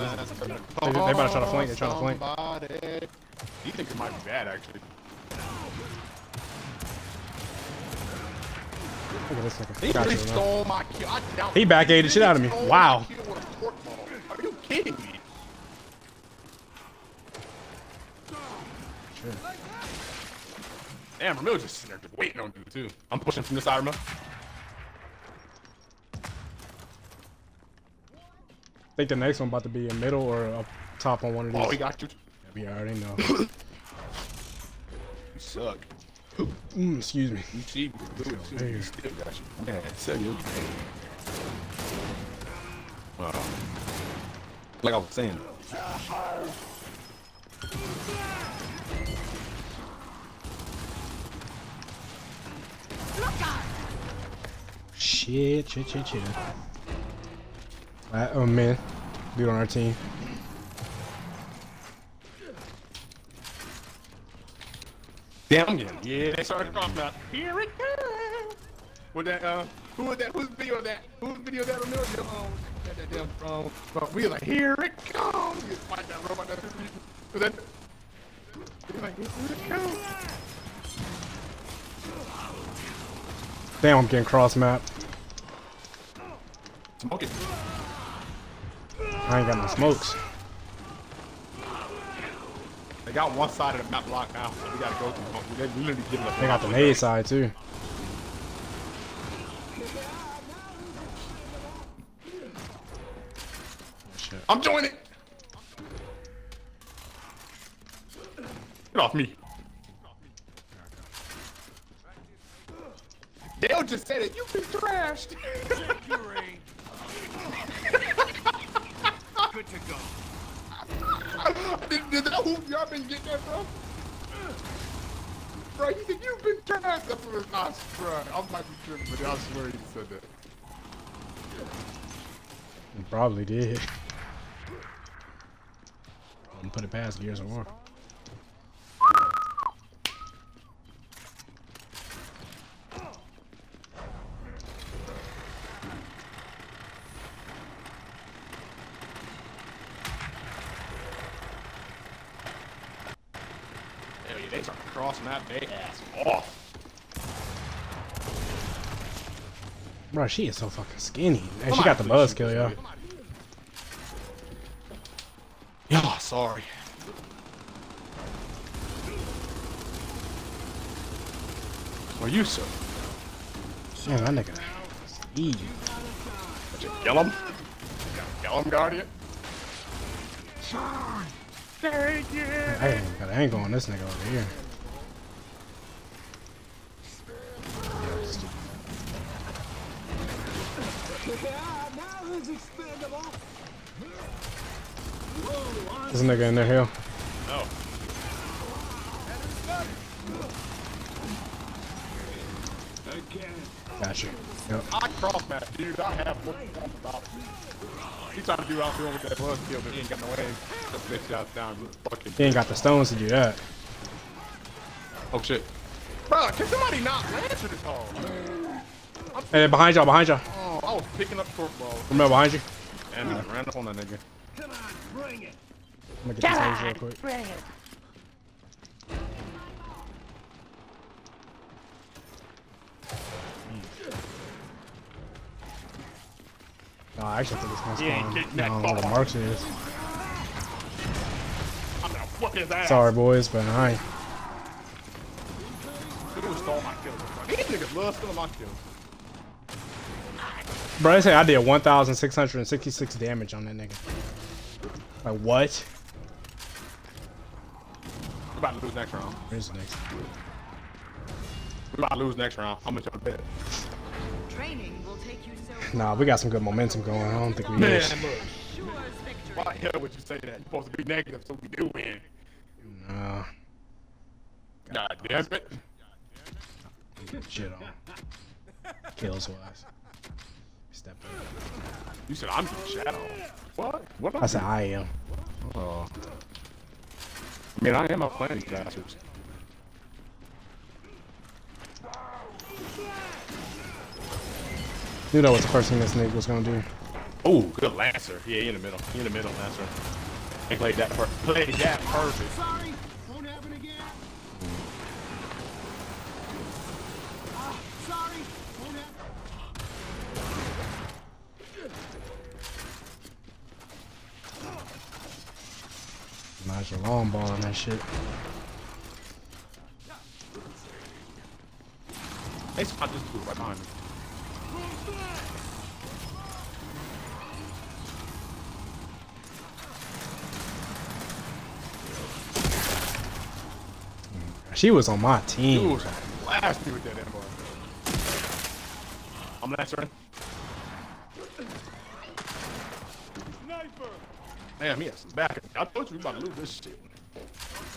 about to try to flank. They're trying to flank. You think it might be bad, actually. Look at this nigga. Gotcha, he stole my kill. He back-aided shit out of me. Wow. Are you kidding me? Sure. Damn, Ramil just sitting there waiting on you, too. I'm pushing from this side, Ramil. I think the next one about to be a middle or up top on one of these. Oh, he got you. Yeah, we already know. You suck. Excuse me. You cheated. You still got you. Man, sell your game. Wow. Like I was saying. Shit. Oh man, dude on our team. Damn again. Yeah, they started talking about here it comes. With that, who was that? Whose video that? Whose video that? We were like, here it comes. We fight that robot. That we were like, here it comes. Damn, I'm getting cross-map. Smoke it. I ain't got no smokes. They They got one side of the map locked now, so we gotta go through. They literally give us. They got the nade side too. Shit. I'm doing it. Get off me. Dale just said it. You've been trashed. Good to go. Did that hoop y'all been getting that from? Bro, you said you've been trashed. That's what it's not, bro. I'm not tripping, but I swear you said that. You probably did. I'm put it past Gears of War. They start crossing that big ass off. Bro, she is so fucking skinny. And hey, she got the buzz kill, y'all. Y'all, sorry. Where you, sir? Damn, that nigga. Eee. Did you kill him? Kill him, Guardian? Thank you. I ain't got an angle on this nigga over here. There's a nigga in there, Hill. No. Gotcha. Yep. I crossed that, dude. I have what you want about it. He's trying to do out there with that buzz kill, but he ain't got no aim. Just bitch out down. Fucking he ain't got the stones to do that. Oh shit. Bro, can somebody not answer this hole? Hey, behind y'all, behind y'all. Oh, I was picking up torque balls. Remember, behind you. And I ran up on that nigga. Come on, bring it. I'm gonna get this hose real quick. Bring it. No, I actually think it's gonna spawn. I don't know where the marks is. I'm gonna whoop his ass. Sorry, boys, but alright. Dude stole my kills. These niggas love stealing my kills. Bro, they say I did 1,666 damage on that nigga. Like, what? We're about to lose next round. Where's the next round? We're about to lose next round. I'm gonna jump ahead. Nah, we got some good momentum going. I don't think we missed. Why the hell would you say that? You're supposed to be negative, so we do win. Nah. God damn it. Shit on. Kills wise. Step up. You said I'm the shadow. What? What? I said I am. Oh. I mean, I am a playing bastards. Knew that was the first thing this nigga was gonna do. Oh, good lancer. Yeah, he in the middle. He in the middle, lancer. He played that perfect. Played that perfect. Sorry, won't happen again. Sorry, won't happen. Might as well long ball on that shit. They spot this dude right behind me. She was on my team. Dude, blast me with that ammo. I'm lancering. Sniper. Damn, he has back. I told you we about to lose this shit.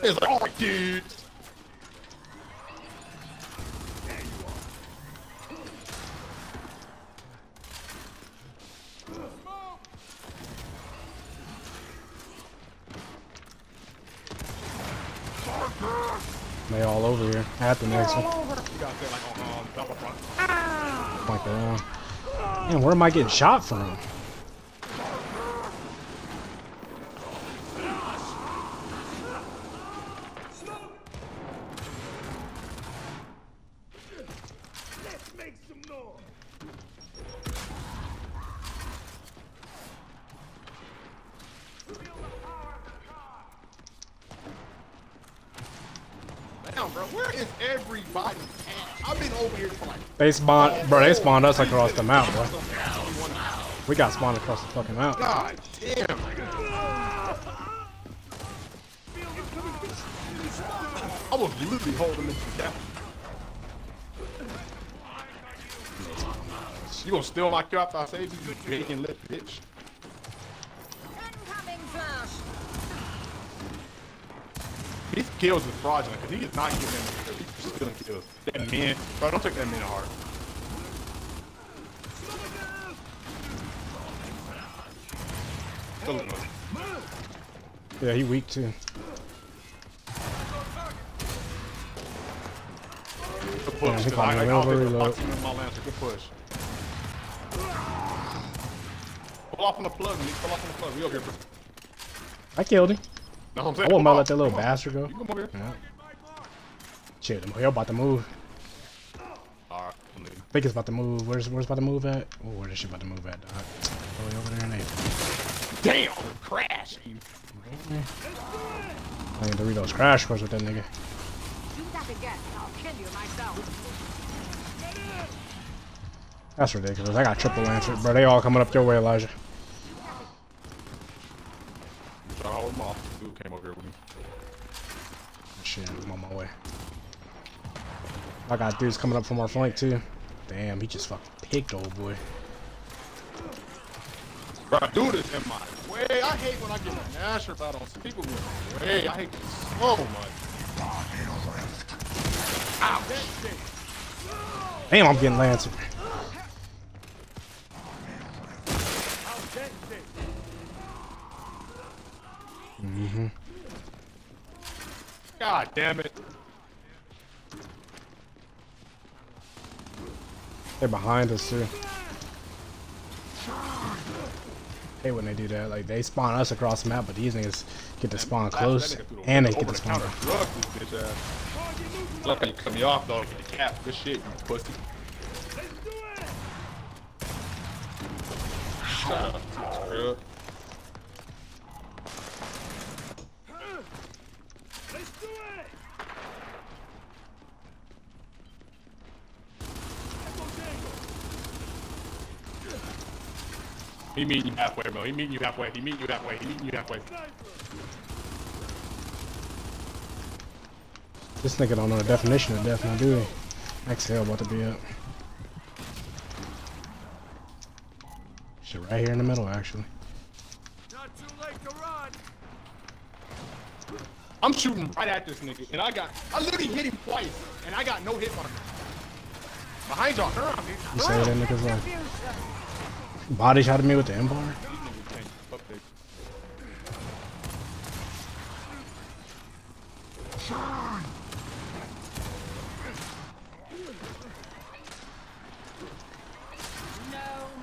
It's like, oh, dudes. They all over here. At the next one. Like that. Man, where am I getting shot from? Let's make some noise. down, bro. Where is everybody at? I've been over here for like... They spawned... Bro, they spawned us across the map, bro. We got spawned across the fucking map. God damn. I was literally holding this down. You gonna steal my car after I save you, you bacon lip bitch. These kills is fraudulent because he is not giving them. He's just stealing kills. That man, bro, don't take that man to heart. Yeah, he weak too. Good push. Yeah, Pull off on the plug, man. Pull off on the plug. We over here, bro. I killed him. No, I'm saying, I wouldn't let that little bastard go. You come over here. Yeah. Shit, I'm about to move. Alright, I'm leaving. I think it's about to move. Where's about to move at? Oh, where is she about to move at? All right. Probably over there in there. Damn! Crash! You I think Doritos crash course with that nigga. Do that again, and I'll kill you myself. That's ridiculous. I got triple lancers, bro. They all coming up your way, Elijah. Oh, my dude came over here with me. Shit, I'm on my way. I got dudes coming up from our flank too. Damn, he just fucking picked old boy. Bro, dude is in my way. I hate when I get a master out on some people. Hey, I hate this so much. Ow! Damn, I'm getting lanced. Mm-hmm. God damn it. They're behind us too. Hey, when they do that, like they spawn us across the map, but these niggas get to spawn close and they get to spawn. Look, you cut me off, dog. Get the cap. Good shit, you pussy. He meeting you halfway, bro. He meeting you halfway. He meeting you halfway. He meeting you halfway. This nigga don't know the definition of death, now do he? Exhale about to be up. Shit, right here in the middle, actually. Not too late to run. I'm shooting right at this nigga, and I literally hit him twice, and I got no hit on him. Behind y'all, turn around, dude. You saved that nigga's life. Body shot at me with the M-bar? No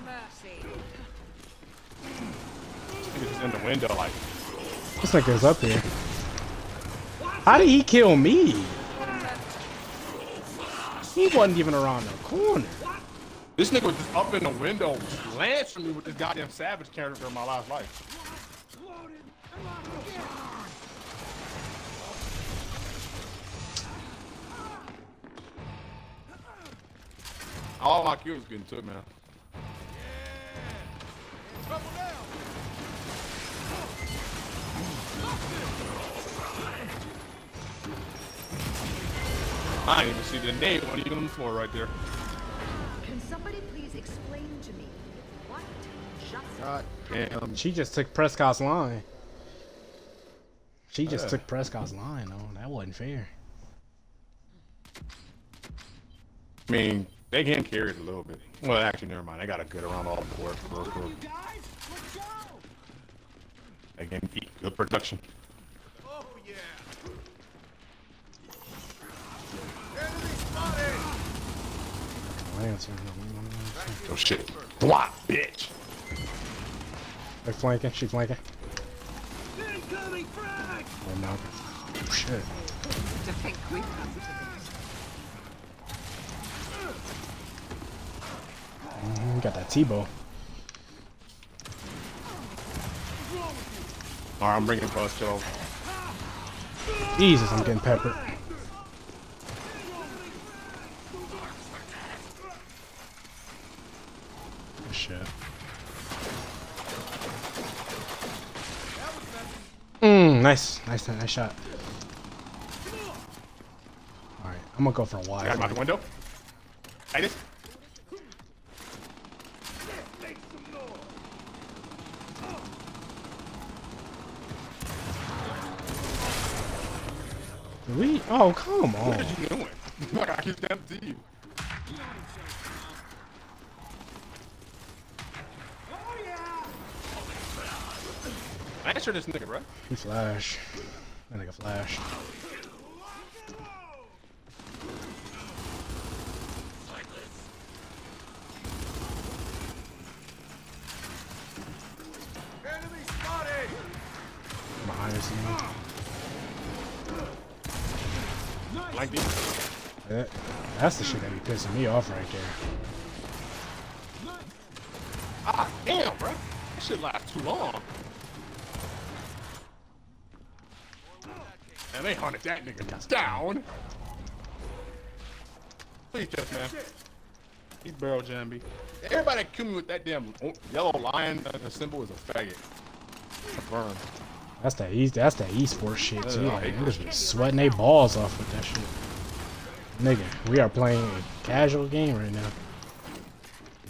mercy. He's in the window like. This nigga's up here. How did he kill me? He wasn't even around the corner. This nigga was just up in the window, lancing me with this goddamn savage character in my last life. All my kills getting took, man. I didn't even see the name when he was on the floor right there. Somebody please explain to me what just happened. She just took Prescott's line. She just took Prescott's line, though. That wasn't fair. I mean, they can carry it a little bit. Well, actually, never mind. They got a good around all the board. They can eat good production. Oh, yeah. Oh shit. Block, bitch. They're flanking. She's flanking. Incoming frag! Oh, no. Oh shit. To think we come to this. We got that T-bow. Alright, I'm bringing the bus, Joe. Jesus, I'm getting peppered. Nice shot. Alright, I'm gonna go for a wide. Got him out the window. I just... We? Oh, come on. What are you doing? Look, I can damn see you. I answered this nigga, bro. He flashed. That nigga flashed. Enemy spotted! Behind us, man. Like me. That's the shit that be pissing me off right there. Ah, damn, bro. That shit lasts too long. And they hunted that nigga down. Please, just man. He's barrel jamby. Everybody that killed me with that damn yellow lion symbol is a faggot. It's a burn. That's that east. That's that esports shit too. Like, niggas was sweating their balls off with that shit. Nigga, we are playing a casual game right now.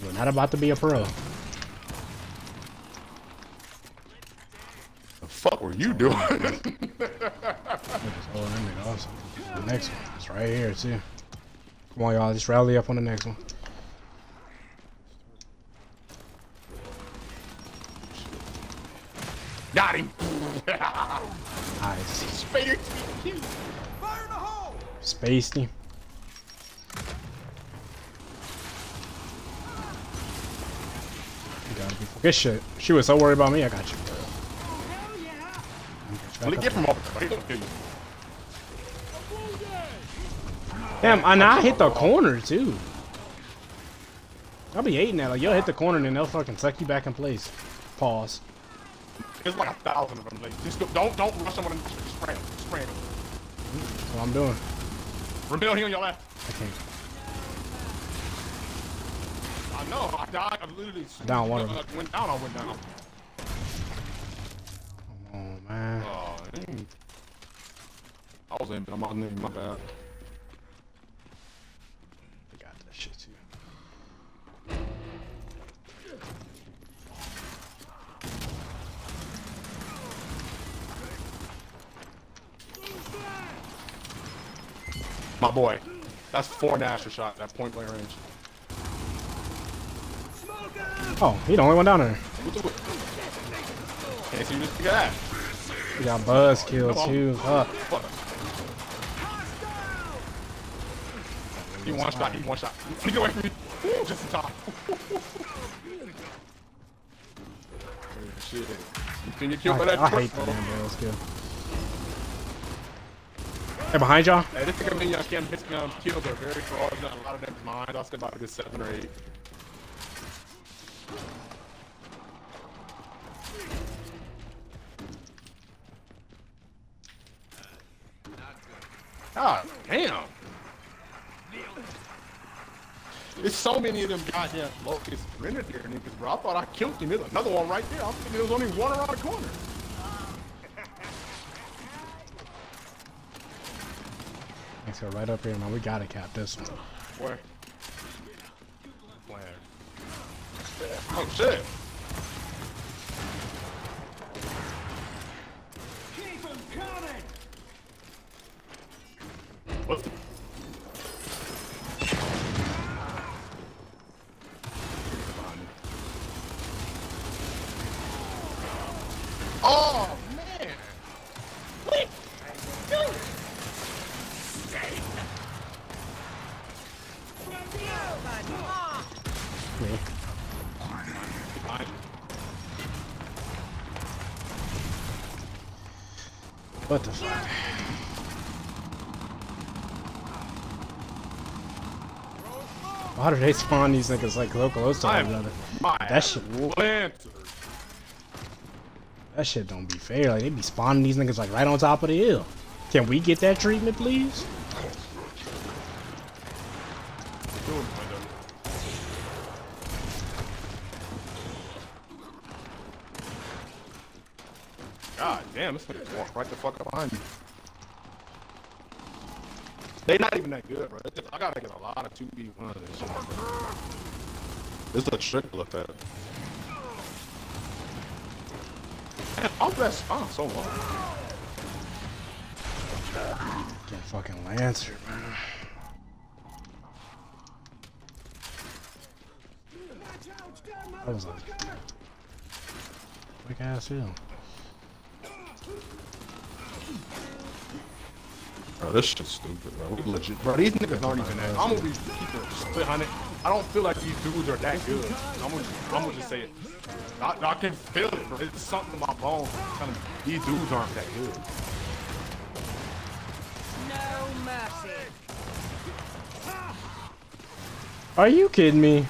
We're not about to be a pro. The fuck were you doing? Oh, that nigga awesome. The next one. It's right here, too. Come on, y'all. Just rally up on the next one. Got him. Nice. Spader TQ. Fire in the hole. Spaced him. You gotta be good shit. She was so worried about me. I got you. Let me get from off the plate. Damn, and I hit the corner too. I'll be hating that. Like, you'll hit the corner and then they'll fucking suck you back in place. Pause. There's like 1,000 of them. Like, just don't rush someone and spray them. Spray them. That's what I'm doing. Rebuild here on your left. I can't. I know. I died. I literally down one. Went down. I went down. Oh man. Oh, dang. I was aiming. I'm out in my bad. I got that shit too. My boy, that's 4 dasher shot at point blank range. Oh, he the only one down there. Can't see this guy. We got buzz kill too. He one shot. He one shot. Get away from me. Just in time. Shit. You think you killed by that? I hate that buzz kill. Hey, behind y'all. Hey, this nigga minion can't hit kills are very far. A lot of them mine. I was about to get 7 or 8. God damn! There's so many of them goddamn locusts rendered there, niggas, bro. I thought I killed him. There's another one right there. I'm thinking there was only one around the corner. Let's go right up here, man. We gotta cap this one. Where? Where? Oh shit! Keep him coming! What? Oh man! What? Dude! What the fuck? Why do they spawn these niggas like close to one another? That shit. That shit don't be fair. Like, they be spawning these niggas like right on top of the hill. Can we get that treatment, please? Damn, this nigga walked right the fuck up behind me. They not even that good, bro. I gotta get a lot of 2v1s and shit, bro. It's a trickle effect. Man, off that spawn so long. Get fucking Lancer, man. That was a quick ass heal. Bro, this shit's stupid, bro. We legit, bro. These niggas aren't even that. I'm gonna be keeping it split 100. I don't feel like these dudes are that good. I'm gonna just say it. I can feel it, bro. It's something in my bones. These dudes aren't that good. No mercy. Are you kidding me?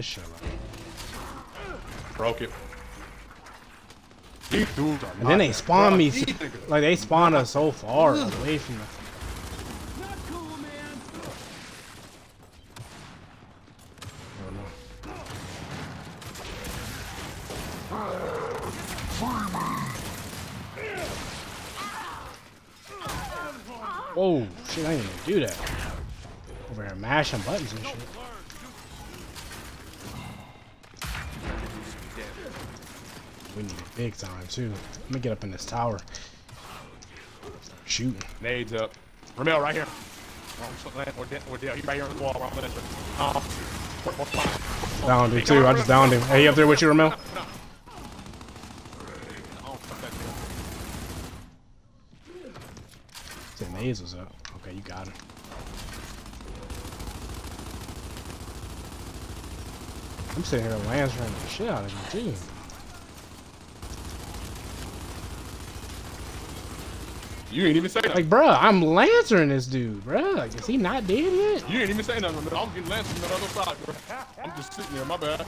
Shut up. Broke it. These dudes are and then they spawn me, like they spawned us so far away from us. Not cool, man. Oh, shit! I didn't even do that. Over here mashing buttons and shit. We need it big time too. Let me get up in this tower. Start shooting. Nades up. Ramel right here. We're right here on the wall. Downed him too. I just downed him. Hey, you up there with you, Ramel? Said nades was up. Okay, you got him. I'm sitting here lancering the shit out of you too. You ain't even say nothing. Like, bro, I'm lancering this dude, bro. Like, is he not dead yet? You ain't even say nothing. I'm getting lancered on the other side, bro. I'm just sitting there. My bad.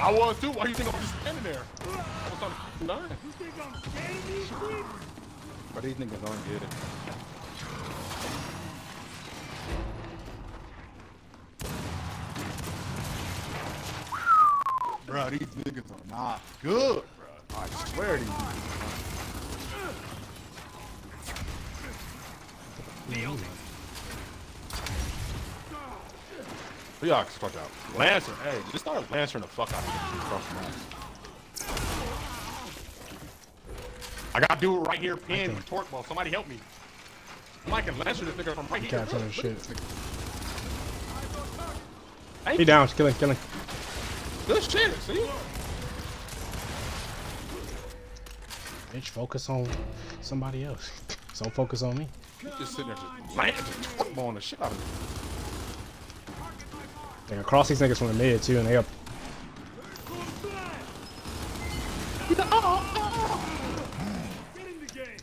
I was too. Why do you think I'm just standing there? You think I'm standing? But these niggas aren't good. Bro, these niggas are not good, bro. I swear to you. Y'all fuck out. Lancer, hey, just start lancering the fuck out of. I gotta do it right here, pin with torque ball. Somebody help me. I can lancer this nigga from right here. Look shit. This he down, killing. Good shit, see? Bitch, focus on somebody else. Don't focus on me. He's just sitting there just landing, balling the shit out of me. They're gonna cross these niggas from the mid too, and they up. Get in the game.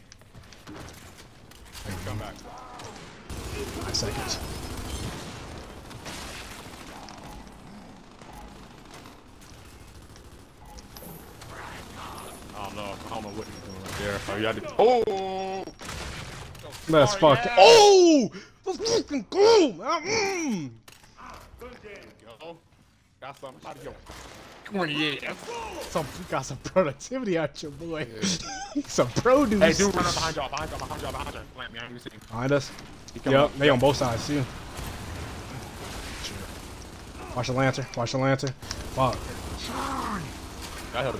They come back. 5 seconds. I don't know what he's doing right there. Oh, yeah. Oh! Let's fuck. Yeah. Oh! Let's fucking go! Got some. Yeah. Got some productivity out your boy. Yeah. Some produce. Hey, dude, run up behind y'all. Behind us. Yep, they on both sides too. Sure. Watch the lantern. Fuck. Get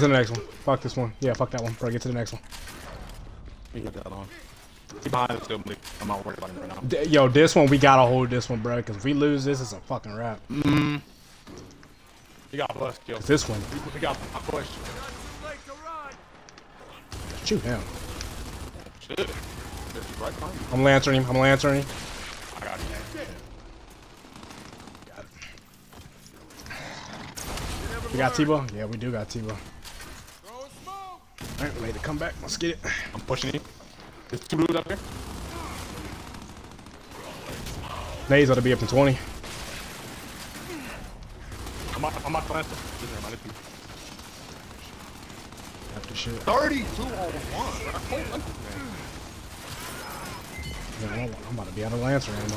to the next one. Fuck this one. Yeah, fuck that one. Bro, get to the next one. You got that long. I'm not worried about him right now. Yo, this one, we gotta hold this one, bro. Because if we lose this, it's a fucking wrap. You got bust, yo. This one. We got a question. Shoot him. Shit. Right behind you. I'm lancering him. I got him. Got it. We got T-Bow? Yeah, we do got T-Bow. Alright, we made a comeback. Let's get it. I'm pushing him. There's 2 dudes up there. Nades ought to be up to 20. I'm not fine. After shit. 32 on 1. Yeah, I'm about to be out of Lancer ammo.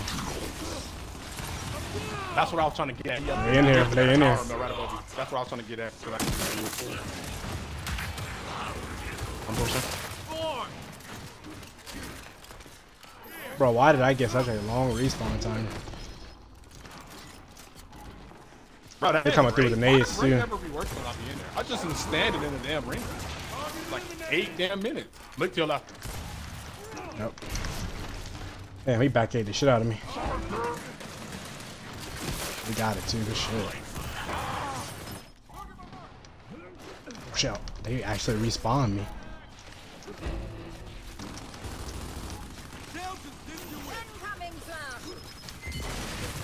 That's what I was trying to get at. They in here. They in here. That's what I was trying to get at. I'm pushing. Bro, why did I get such a long respawn time? Bro, they're coming through the nades too. I just been standing in the damn ring like 8 damn minutes. Look to your left. Nope. Damn, he backdated the shit out of me. We got it too. Good shit. Watch out. They actually respawned me.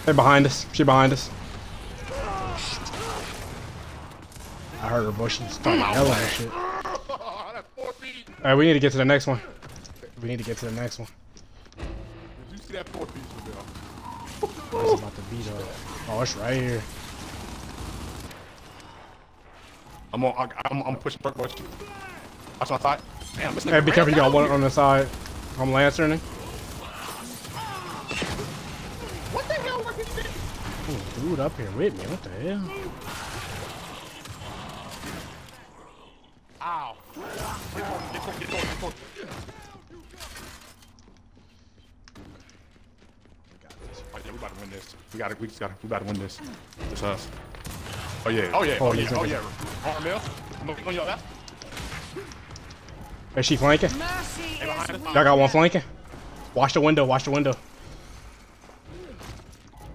They're behind us. She behind us. I heard her bush and started yelling and shit. Alright, we need to get to the next one. We need to get to the next one. Did you see that 4-piece for real? It's about to beat up. Oh, it's right here. I'm pushing for you. Watch my side. Damn, this nigga. Hey, be careful, you got one on the side. I'm lancerning. What the hell was he doing? Oh, dude up here with me. What the hell? Ow. Get on. Oh, yeah, we about to win this. We about to win this. It's us. Oh yeah. Oh yeah. Armel, I'm on your left. Is she flanking? Y'all got one flanking. Watch the window. Watch the window.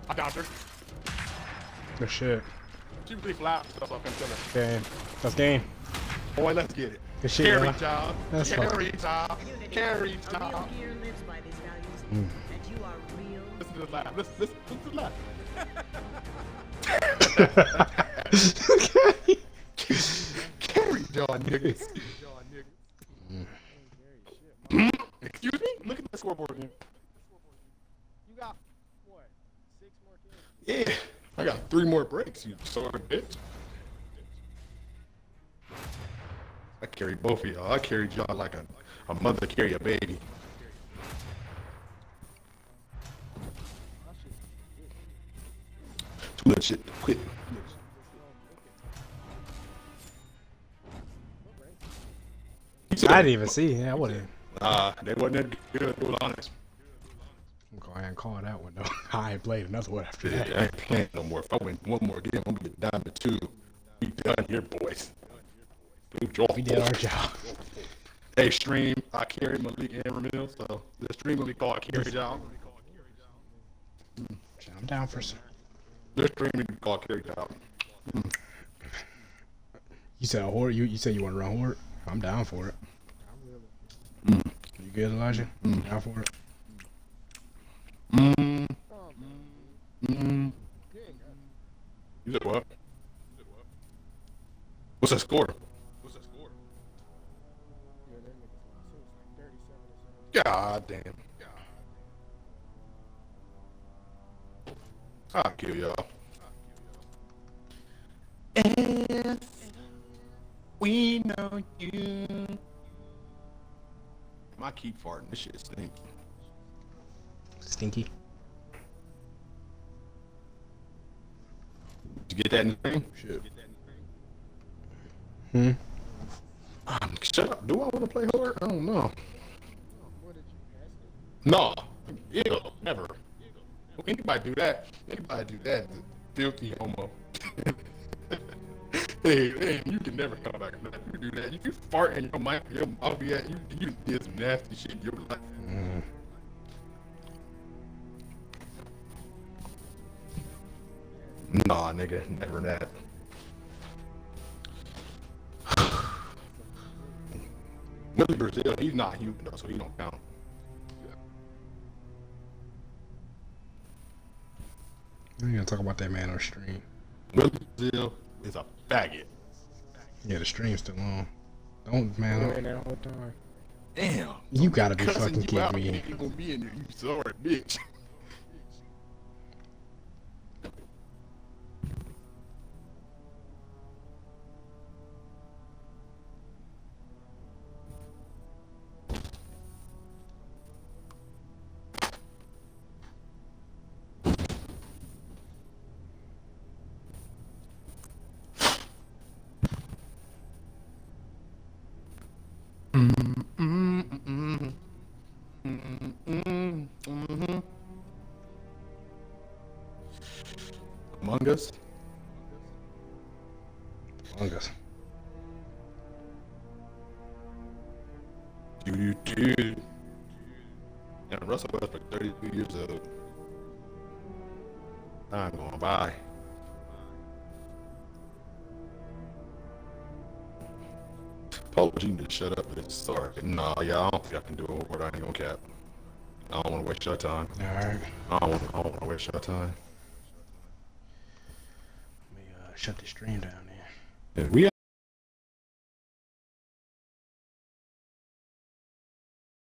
I got her. Good shit. She really flaps. That's all I can tell her. Damn. That's game. Boy, let's get it. Good shit, carry job. That's carry job. Carry job. Listen to the laugh. Listen to the laugh. Carry John niggas. Excuse me? Look at the scoreboard again. You got what? 6 more games? Yeah. I got 3 more breaks, you son of a bitch. I carry both of y'all. I carried y'all like a mother carry a baby. Too much shit to quit. I didn't even see. Yeah, I wouldn't. They wasn't that good, to be honest. I'm going to go ahead and call that one, though. I ain't played another one after that. I ain't playing no more. If I win one more game, I'm going to get down to 2. We done here, boys. We did our job. Hey, stream, I carry Malik and Ramil, so the stream will be called Carry Job. I'm down for some. The stream will be called Carry Job. You said a horde? You said you want to run horde? I'm down for it. You good, Elijah? Down for it? You said what? What's that score? God damn. I'll kill y'all. And we know you. I keep farting. This shit stinky. Stinky. Did you get that in the thing? Shit. Shut up. Do I want to play hard? I don't know. No, eagle, never. Anybody do that? Anybody do that? The filthy homo. hey, you can never come back from that. You do that. You fart in your mouth. I'll be at you. You did some nasty shit in your life. Nah, nigga, never that. Willie Brazil, he's not human though, so he don't count. We're gonna talk about that man on stream. Willie Brazil is a faggot. Yeah, the stream's still on. Don't man up. That whole time. Damn. You gotta be fucking kidding me. You gonna be in there, you sorry bitch. Among Us? Among Us. Dude. Yeah, Russell Westbrook, 32 years old. I'm going by. Paul Gene just shut up and started. Nah, yeah, I don't think I can do it. I ain't gonna cap. I don't want to waste your time. All right. I don't want to waste your time. Let me shut the stream down here. Yeah, we.